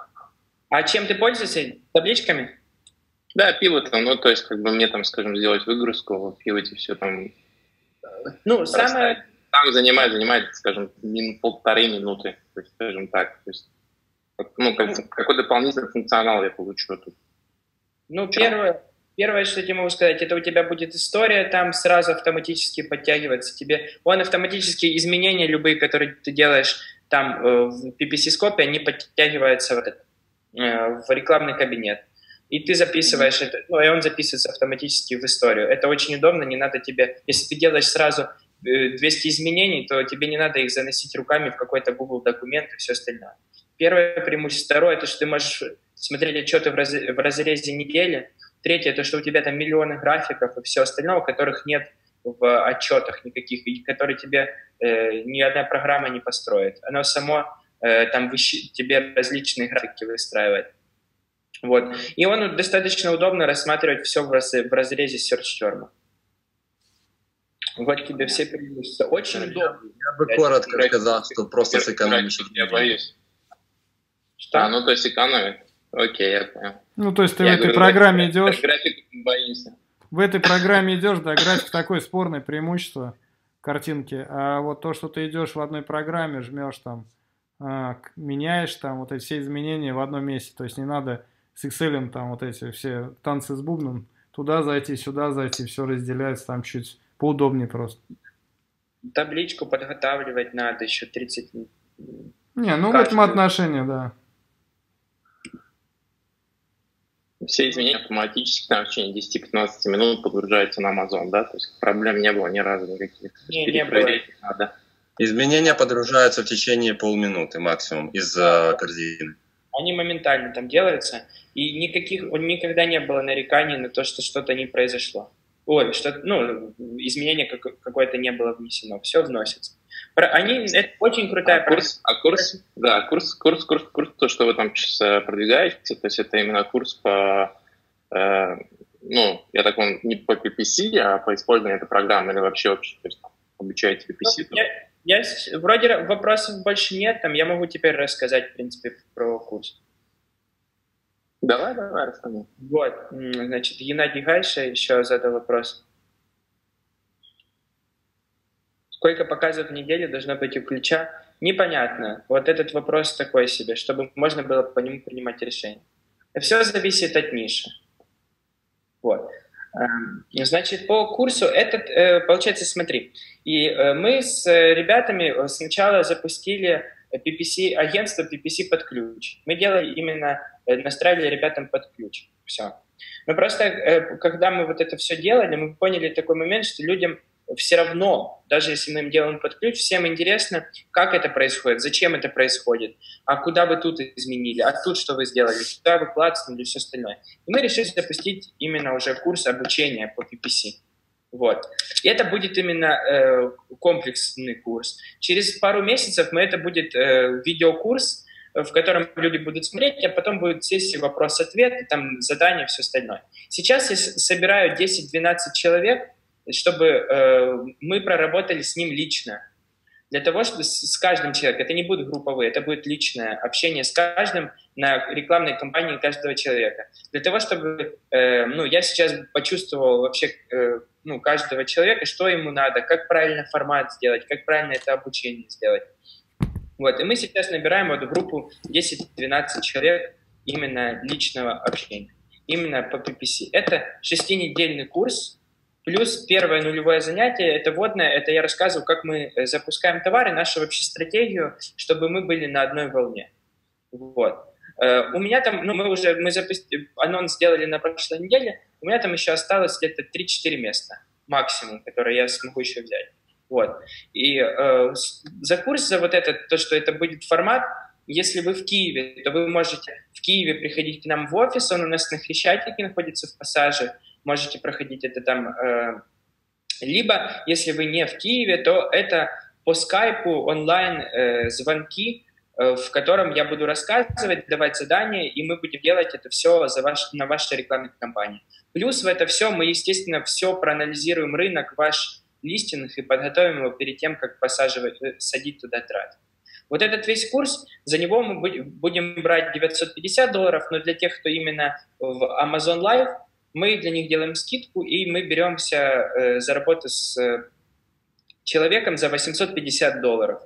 А чем ты пользуешься? Табличками? Да, пивотом, ну, то есть как бы мне там, скажем, сделать выгрузку, пивоте все там... Ну, самое... Там занимает, занимает, скажем, полторы минуты, то есть, скажем так. То есть, ну, как, какой дополнительный функционал я получу тут? Ну, первое, первое, что я тебе могу сказать, это у тебя будет история, там сразу автоматически подтягивается тебе. Он автоматически изменения любые, которые ты делаешь там в пи пи си Scope, они подтягиваются в, этот, в рекламный кабинет. и ты записываешь это, ну, и он записывается автоматически в историю. Это очень удобно, не надо тебе, если ты делаешь сразу двести изменений, то тебе не надо их заносить руками в какой-то Google документ и все остальное. Первое преимущество. Второе, это что ты можешь смотреть отчеты в, раз, в разрезе недели. Третье, это что у тебя там миллионы графиков и все остальное, которых нет в отчетах никаких, и которые тебе э, ни одна программа не построит. Оно само э, там выщ... тебе различные графики выстраивает. Вот. И он достаточно удобно рассматривать все в, раз... в разрезе серч-терма. Вот тебе все преимущества. Очень я, удобно. Я бы я коротко сказал, что просто сэкономишь. Я боюсь. Что? А, ну то есть экономит. Окей, я понял. Ну то есть ты я в этой говорю, программе идешь... График боимся. В этой программе идешь, да, график такой спорный, преимущество картинки. А вот то, что ты идешь в одной программе, жмешь там, меняешь там вот эти все изменения в одном месте. То есть не надо с Excel там вот эти все танцы с бубном, туда зайти, сюда зайти, все разделяется там чуть поудобнее просто. Табличку подготавливать надо еще тридцать. Не, ну в этом отношении, да. Все изменения автоматически там в течение десяти-пятнадцати минут подгружаются на Amazon, да? То есть проблем не было ни разу никаких. Не, не было. Надо. Изменения подгружаются в течение полминуты максимум из корзины. Они моментально там делаются, и никаких, никогда не было нареканий на то, что что-то не произошло. Ой, что, ну, изменение какое-то не было внесено, все вносится. Они, это очень крутая а курс, а курс, да, курс, курс, курс, курс, то, что вы там сейчас продвигаете, то есть это именно курс по, э, ну, я так понимаю, не по пи пи си, а по использованию этой программы или вообще вообще, то есть обучаете пи пи си? Ну, я, я, вроде вопросов больше нет, там я могу теперь рассказать, в принципе, про курс. Давай, давай, расскажи. Вот, значит, Геннадий Гайша еще задал вопрос. Сколько показов в неделю должно быть у ключа? Непонятно. Вот этот вопрос такой себе, чтобы можно было по нему принимать решение. Все зависит от ниши. Вот. Значит, по курсу этот, получается, смотри. И мы с ребятами сначала запустили пи пи си, агентство пи пи си под ключ. Мы делали именно, настраивали ребятам под ключ. Все. Но просто, когда мы вот это все делали, мы поняли такой момент, что людям все равно, даже если мы им делаем под ключ, всем интересно, как это происходит, зачем это происходит, а куда вы тут изменили, а тут что вы сделали, куда вы клацнули, все остальное. И мы решили запустить именно уже курс обучения по пи пи си. Вот. И это будет именно э, комплексный курс. Через пару месяцев мы это будет э, видеокурс, в котором люди будут смотреть, а потом будут сессии вопрос-ответ, там задания, все остальное. Сейчас я собираю десять-двенадцать человек, чтобы э, мы проработали с ним лично. Для того, чтобы с, с каждым человеком, это не будут групповые, это будет личное общение с каждым на рекламной кампании каждого человека. Для того, чтобы э, ну, я сейчас почувствовал вообще э, ну, каждого человека, что ему надо, как правильно формат сделать, как правильно это обучение сделать. Вот. И мы сейчас набираем вот группу десять-двенадцать человек именно личного общения, именно по пи пи си. Это шестинедельный курс. Плюс первое нулевое занятие, это вводное, это я рассказываю, как мы запускаем товары, нашу вообще стратегию, чтобы мы были на одной волне. Вот. У меня там, ну мы уже, мы запустили, анонс сделали на прошлой неделе, у меня там еще осталось где-то три-четыре места максимум, которые я смогу еще взять. Вот. И э, за курс, за вот этот, то, что это будет формат, если вы в Киеве, то вы можете в Киеве приходить к нам в офис, он у нас на Хрещатике находится, в Пассаже. Можете проходить это там. Либо, если вы не в Киеве, то это по скайпу онлайн-звонки, в котором я буду рассказывать, давать задания, и мы будем делать это все за ваш, на вашей рекламной кампании. Плюс в это все мы, естественно, все проанализируем рынок, ваш листинг, и подготовим его перед тем, как посаживать, садить туда трат. Вот этот весь курс, за него мы будем брать девятьсот пятьдесят долларов, но для тех, кто именно в Amazon Live, мы для них делаем скидку, и мы беремся э, за работу с э, человеком за восемьсот пятьдесят долларов.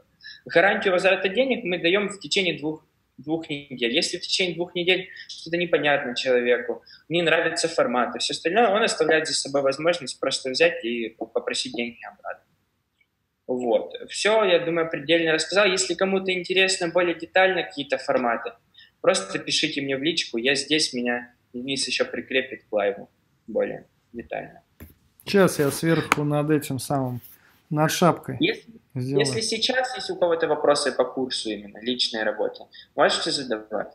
Гарантию возврата денег мы даем в течение двух, двух недель. Если в течение двух недель что-то непонятно человеку, не нравится формат и все остальное, он оставляет за собой возможность просто взять и попросить деньги обратно. Вот. Все, я думаю, предельно рассказал. Если кому-то интересно более детально какие-то форматы, просто пишите мне в личку, я здесь, меня... Денис еще прикрепит к лайву более детально. Сейчас я сверху над этим самым, над шапкой. Если, если сейчас есть у кого-то вопросы по курсу именно, личной работе, можете задавать.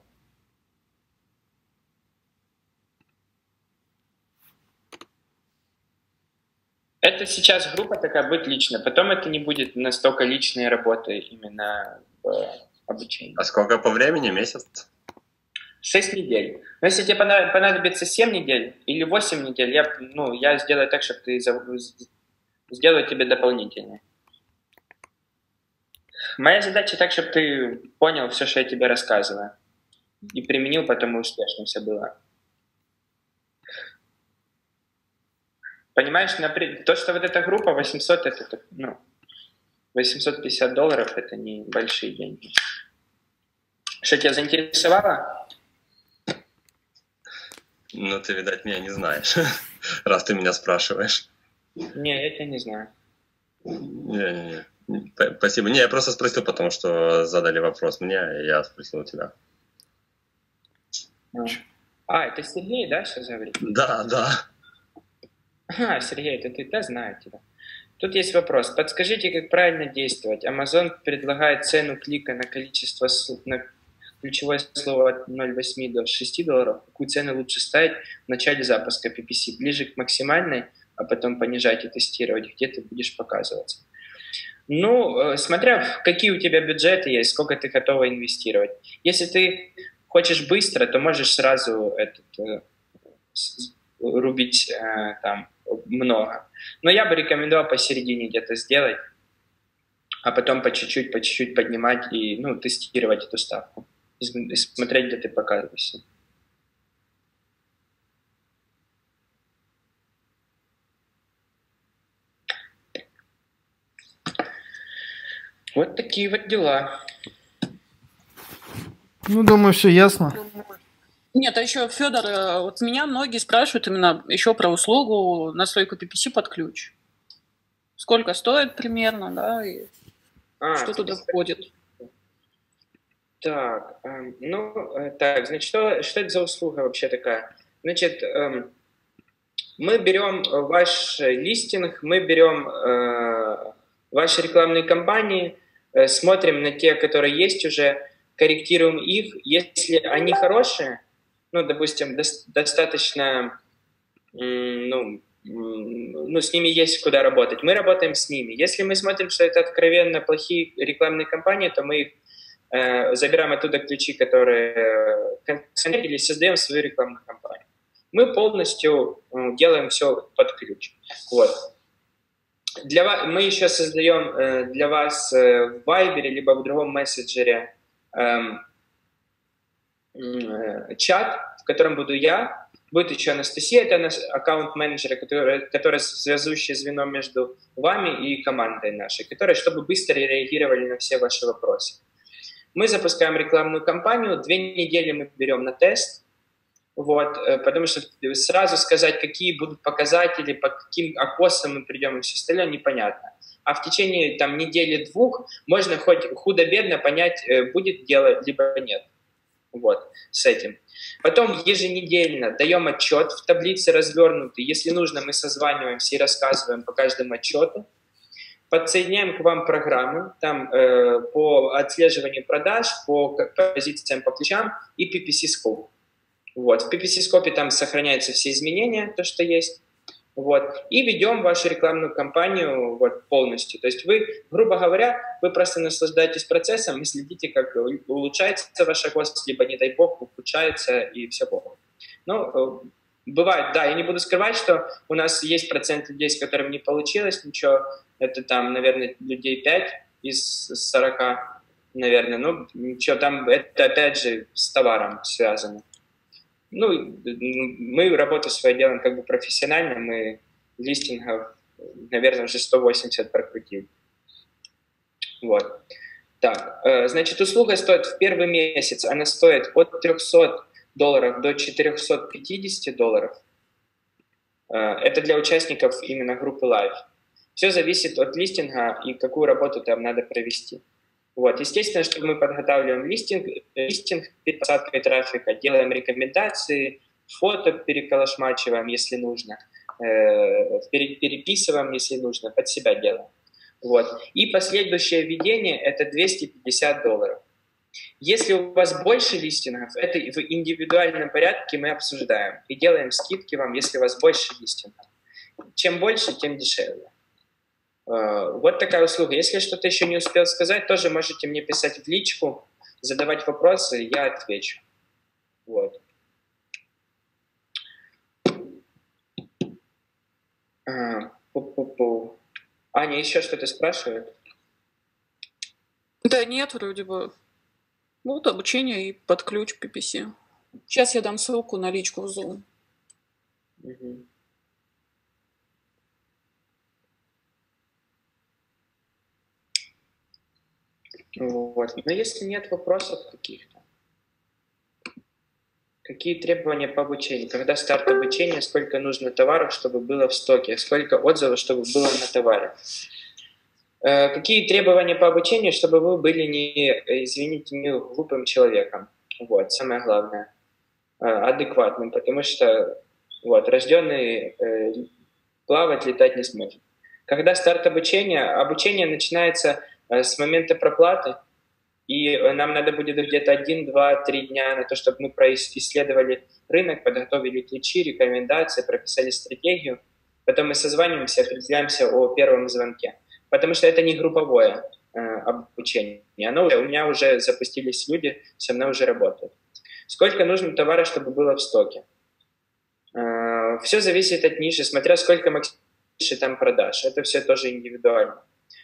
Это сейчас группа такая «Быть лично», потом это не будет настолько личной работы именно в обучении. А сколько по времени? Месяц? Шесть недель. Но если тебе понадобится семь недель или восемь недель, я, ну, я сделаю так, чтобы ты сделаю тебе дополнительно. Моя задача так, чтобы ты понял все, что я тебе рассказываю, и применил, потому успешно все было. Понимаешь, например, то, что вот эта группа восемьсот, это, ну, восемьсот пятьдесят долларов, это небольшие деньги. Что тебя заинтересовало? Ну, ты, видать, меня не знаешь, раз ты меня спрашиваешь. Не, я тебя не знаю. Не, не, не. Спасибо. Не, я просто спросил, потому что задали вопрос мне, и я спросил у тебя. А, а это Сергей, да, сейчас говорит? Да, да. А, Сергей, это ты, да, знаю тебя. Тут есть вопрос. Подскажите, как правильно действовать? Amazon предлагает цену клика на количество на ключевое слово от ноль целых восьми десятых до шести долларов. Какую цену лучше ставить в начале запуска пи пи си? Ближе к максимальной, а потом понижать и тестировать, где ты будешь показываться. Ну, смотря какие у тебя бюджеты есть, сколько ты готова инвестировать. Если ты хочешь быстро, то можешь сразу этот, рубить там много. Но я бы рекомендовал посередине где-то сделать, а потом по чуть-чуть, по чуть-чуть поднимать и, ну, тестировать эту ставку. И смотреть, где ты показываешься. Вот такие вот дела. Ну, думаю, все ясно. Нет, а еще, Федор, вот меня многие спрашивают именно еще про услугу настройку пи пи си под ключ. Сколько стоит примерно, да, и а, что туда входит? Так, ну, так, значит, что, что это за услуга вообще такая? Значит, мы берем ваш листинг, мы берем ваши рекламные кампании, смотрим на те, которые есть уже, корректируем их, если они хорошие. Ну, допустим, достаточно, ну, ну, с ними есть куда работать. Мы работаем с ними. Если мы смотрим, что это откровенно плохие рекламные кампании, то мы их, э, забираем оттуда ключи, которые концентрировали, создаем свою рекламную кампанию. Мы полностью делаем все под ключ. Вот. Для вас, мы еще создаем э, для вас э, в Viber либо в другом мессенджере э, э, чат, в котором буду я. Будет еще Анастасия, это наш аккаунт-менеджер, который, который связующее звено между вами и командой нашей, которые, чтобы быстро реагировали на все ваши вопросы. Мы запускаем рекламную кампанию, две недели мы берем на тест, вот, потому что сразу сказать, какие будут показатели, по каким окосам мы придем и все остальное, непонятно. А в течение там недели-двух можно хоть худо-бедно понять, будет дело, либо нет. Вот, с этим. Потом еженедельно даем отчет в таблице развернутый. Если нужно, мы созваниваемся и рассказываем по каждому отчету. Подсоединяем к вам программы там, э, по отслеживанию продаж, по, по позициям, по ключам и пи пи си Scope. Вот. В пи пи си Scope там сохраняются все изменения, то, что есть. Вот. И ведем вашу рекламную кампанию вот, полностью. То есть вы, грубо говоря, вы просто наслаждаетесь процессом и следите, как улучшается ваш охват, либо, не дай бог, ухудшается и все плохо. Ну, бывает, да, я не буду скрывать, что у нас есть процент людей, с которыми не получилось ничего. Это там, наверное, людей пять из сорока, наверное. Ну, ничего, там это опять же с товаром связано. Ну, мы работу свою делаем как бы профессионально, мы листингов, наверное, уже сто восемьдесят прокрутили. Вот. Так, значит, услуга стоит в первый месяц, она стоит от трёхсот долларов до четырёхсот пятидесяти долларов. Это для участников именно группы Live. Все зависит от листинга и какую работу там надо провести. Вот. Естественно, что мы подготавливаем листинг, листинг перед посадкой трафика, делаем рекомендации, фото переколошмачиваем, если нужно, переписываем, если нужно, под себя делаем. Вот. И последующее введение – это двести пятьдесят долларов. Если у вас больше листингов, это в индивидуальном порядке мы обсуждаем и делаем скидки вам, если у вас больше листингов. Чем больше, тем дешевле. Вот такая услуга. Если что-то еще не успел сказать, тоже можете мне писать в личку, задавать вопросы, я отвечу. Вот. Пу-пу-пу. Аня, еще что-то спрашивает? Да нет, вроде бы. Вот обучение и под ключ пи пи си. Сейчас я дам ссылку на личку в Zoom. Угу. Вот. Но если нет вопросов каких-то, какие требования по обучению? Когда старт обучения, сколько нужно товаров, чтобы было в стоке, сколько отзывов, чтобы было на товаре? Какие требования по обучению, чтобы вы были не, извините, не глупым человеком? Вот, самое главное, адекватным, потому что вот, рожденный плавать, летать не сможет. Когда старт обучения? Обучение начинается с момента проплаты, и нам надо будет где-то один, два, три дня на то, чтобы мы происследовали рынок, подготовили ключи, рекомендации, прописали стратегию. Потом мы созваниваемся, определяемся о первом звонке. Потому что это не групповое э, обучение. Оно, у меня уже запустились люди, со мной уже работают. Сколько нужно товара, чтобы было в стоке? Э, все зависит от ниши, смотря сколько максимально там продаж. Это все тоже индивидуально.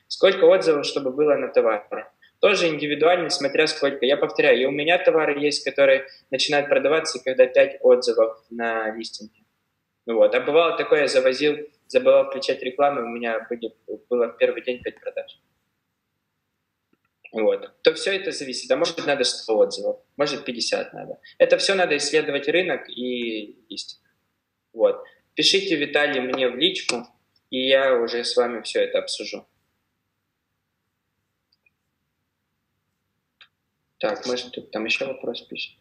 Сколько отзывов, чтобы было на товаре? Тоже индивидуально, смотря сколько. Я повторяю, и у меня товары есть, которые начинают продаваться, когда пять отзывов на листинге. Вот. А бывало такое, я завозил, забывал включать рекламу, у меня было в первый день пять продаж. Вот. То все это зависит. А может, надо сто отзывов, может, пятьдесят надо. Это все надо исследовать рынок и истину. Вот. Пишите, Виталий, мне в личку, и я уже с вами все это обсужу. Так, может, там еще вопрос пишет.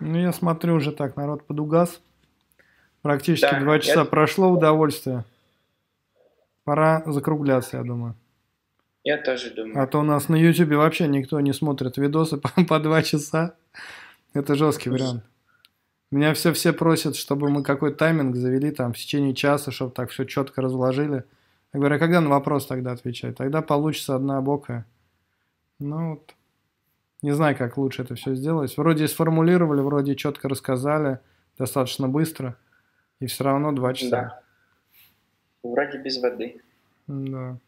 Ну, я смотрю уже так, народ подугас. Практически да, два часа я... прошло, удовольствие. Пора закругляться, я думаю. Я тоже думаю. А то у нас на ютубе вообще никто не смотрит видосы по, по два часа. Это жесткий вариант. Меня все все просят, чтобы мы какой-то тайминг завели там в течение часа, чтобы так все четко разложили. Я говорю, а когда на вопрос тогда отвечать? Тогда получится однобокая. Ну вот. Не знаю, как лучше это все сделать. Вроде сформулировали, вроде четко рассказали, достаточно быстро. И все равно два часа. Да. Вроде без воды. Да.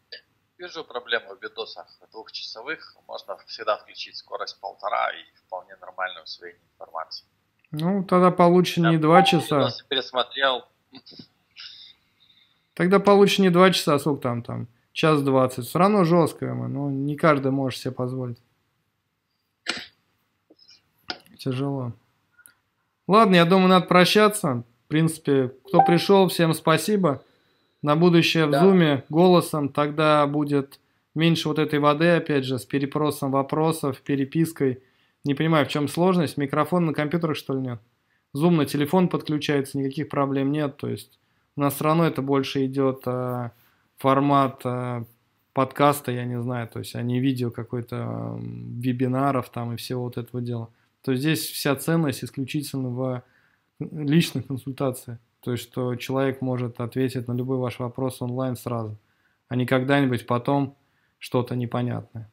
Вижу проблему в видосах двухчасовых. Можно всегда включить скорость полтора и вполне нормальное усвоение информации. Ну, тогда получше не два часа. Я пересмотрел. Тогда получше не два часа, сколько там, там, час двадцать. Все равно жесткое мы, но не каждый может себе позволить. Тяжело. Ладно, я думаю, надо прощаться. В принципе, кто пришел, всем спасибо. На будущее в да. Зуме голосом, тогда будет меньше вот этой воды, опять же, с перепросом вопросов, перепиской. Не понимаю, в чем сложность. Микрофон на компьютерах, что ли, нет? Зум на телефон подключается, никаких проблем нет. То есть у нас все равно это больше идет а, формат а, подкаста, я не знаю, то есть а не видео какой-то а, вебинаров там и всего вот этого дела. То есть здесь вся ценность исключительно в личных консультаций, то есть что человек может ответить на любой ваш вопрос онлайн сразу, а не когда-нибудь потом что-то непонятное.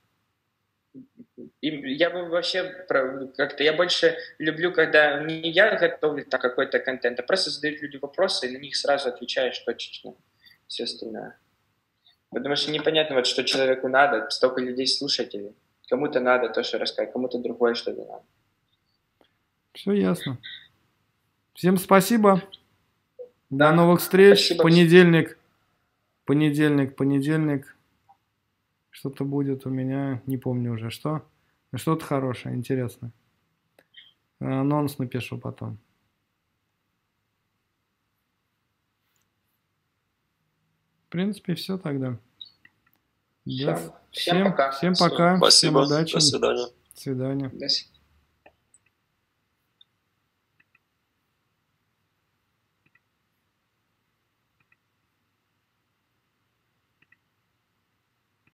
И я бы вообще как-то, я больше люблю, когда не я готовлю какой-то контент, а просто задают люди вопросы и на них сразу отвечаешь точечно, все остальное. Потому что непонятно, вот, что человеку надо, столько людей слушать, или кому-то надо то, что рассказать, кому-то другое что-то надо. Все ясно. Всем спасибо. Да. До новых встреч. Спасибо. Понедельник. Понедельник, понедельник. Что-то будет у меня, не помню уже что. Что-то хорошее, интересное. Анонс напишу потом. В принципе, все тогда. Всем, всем, всем пока. Всем, пока. Всем удачи. До свидания. До свидания.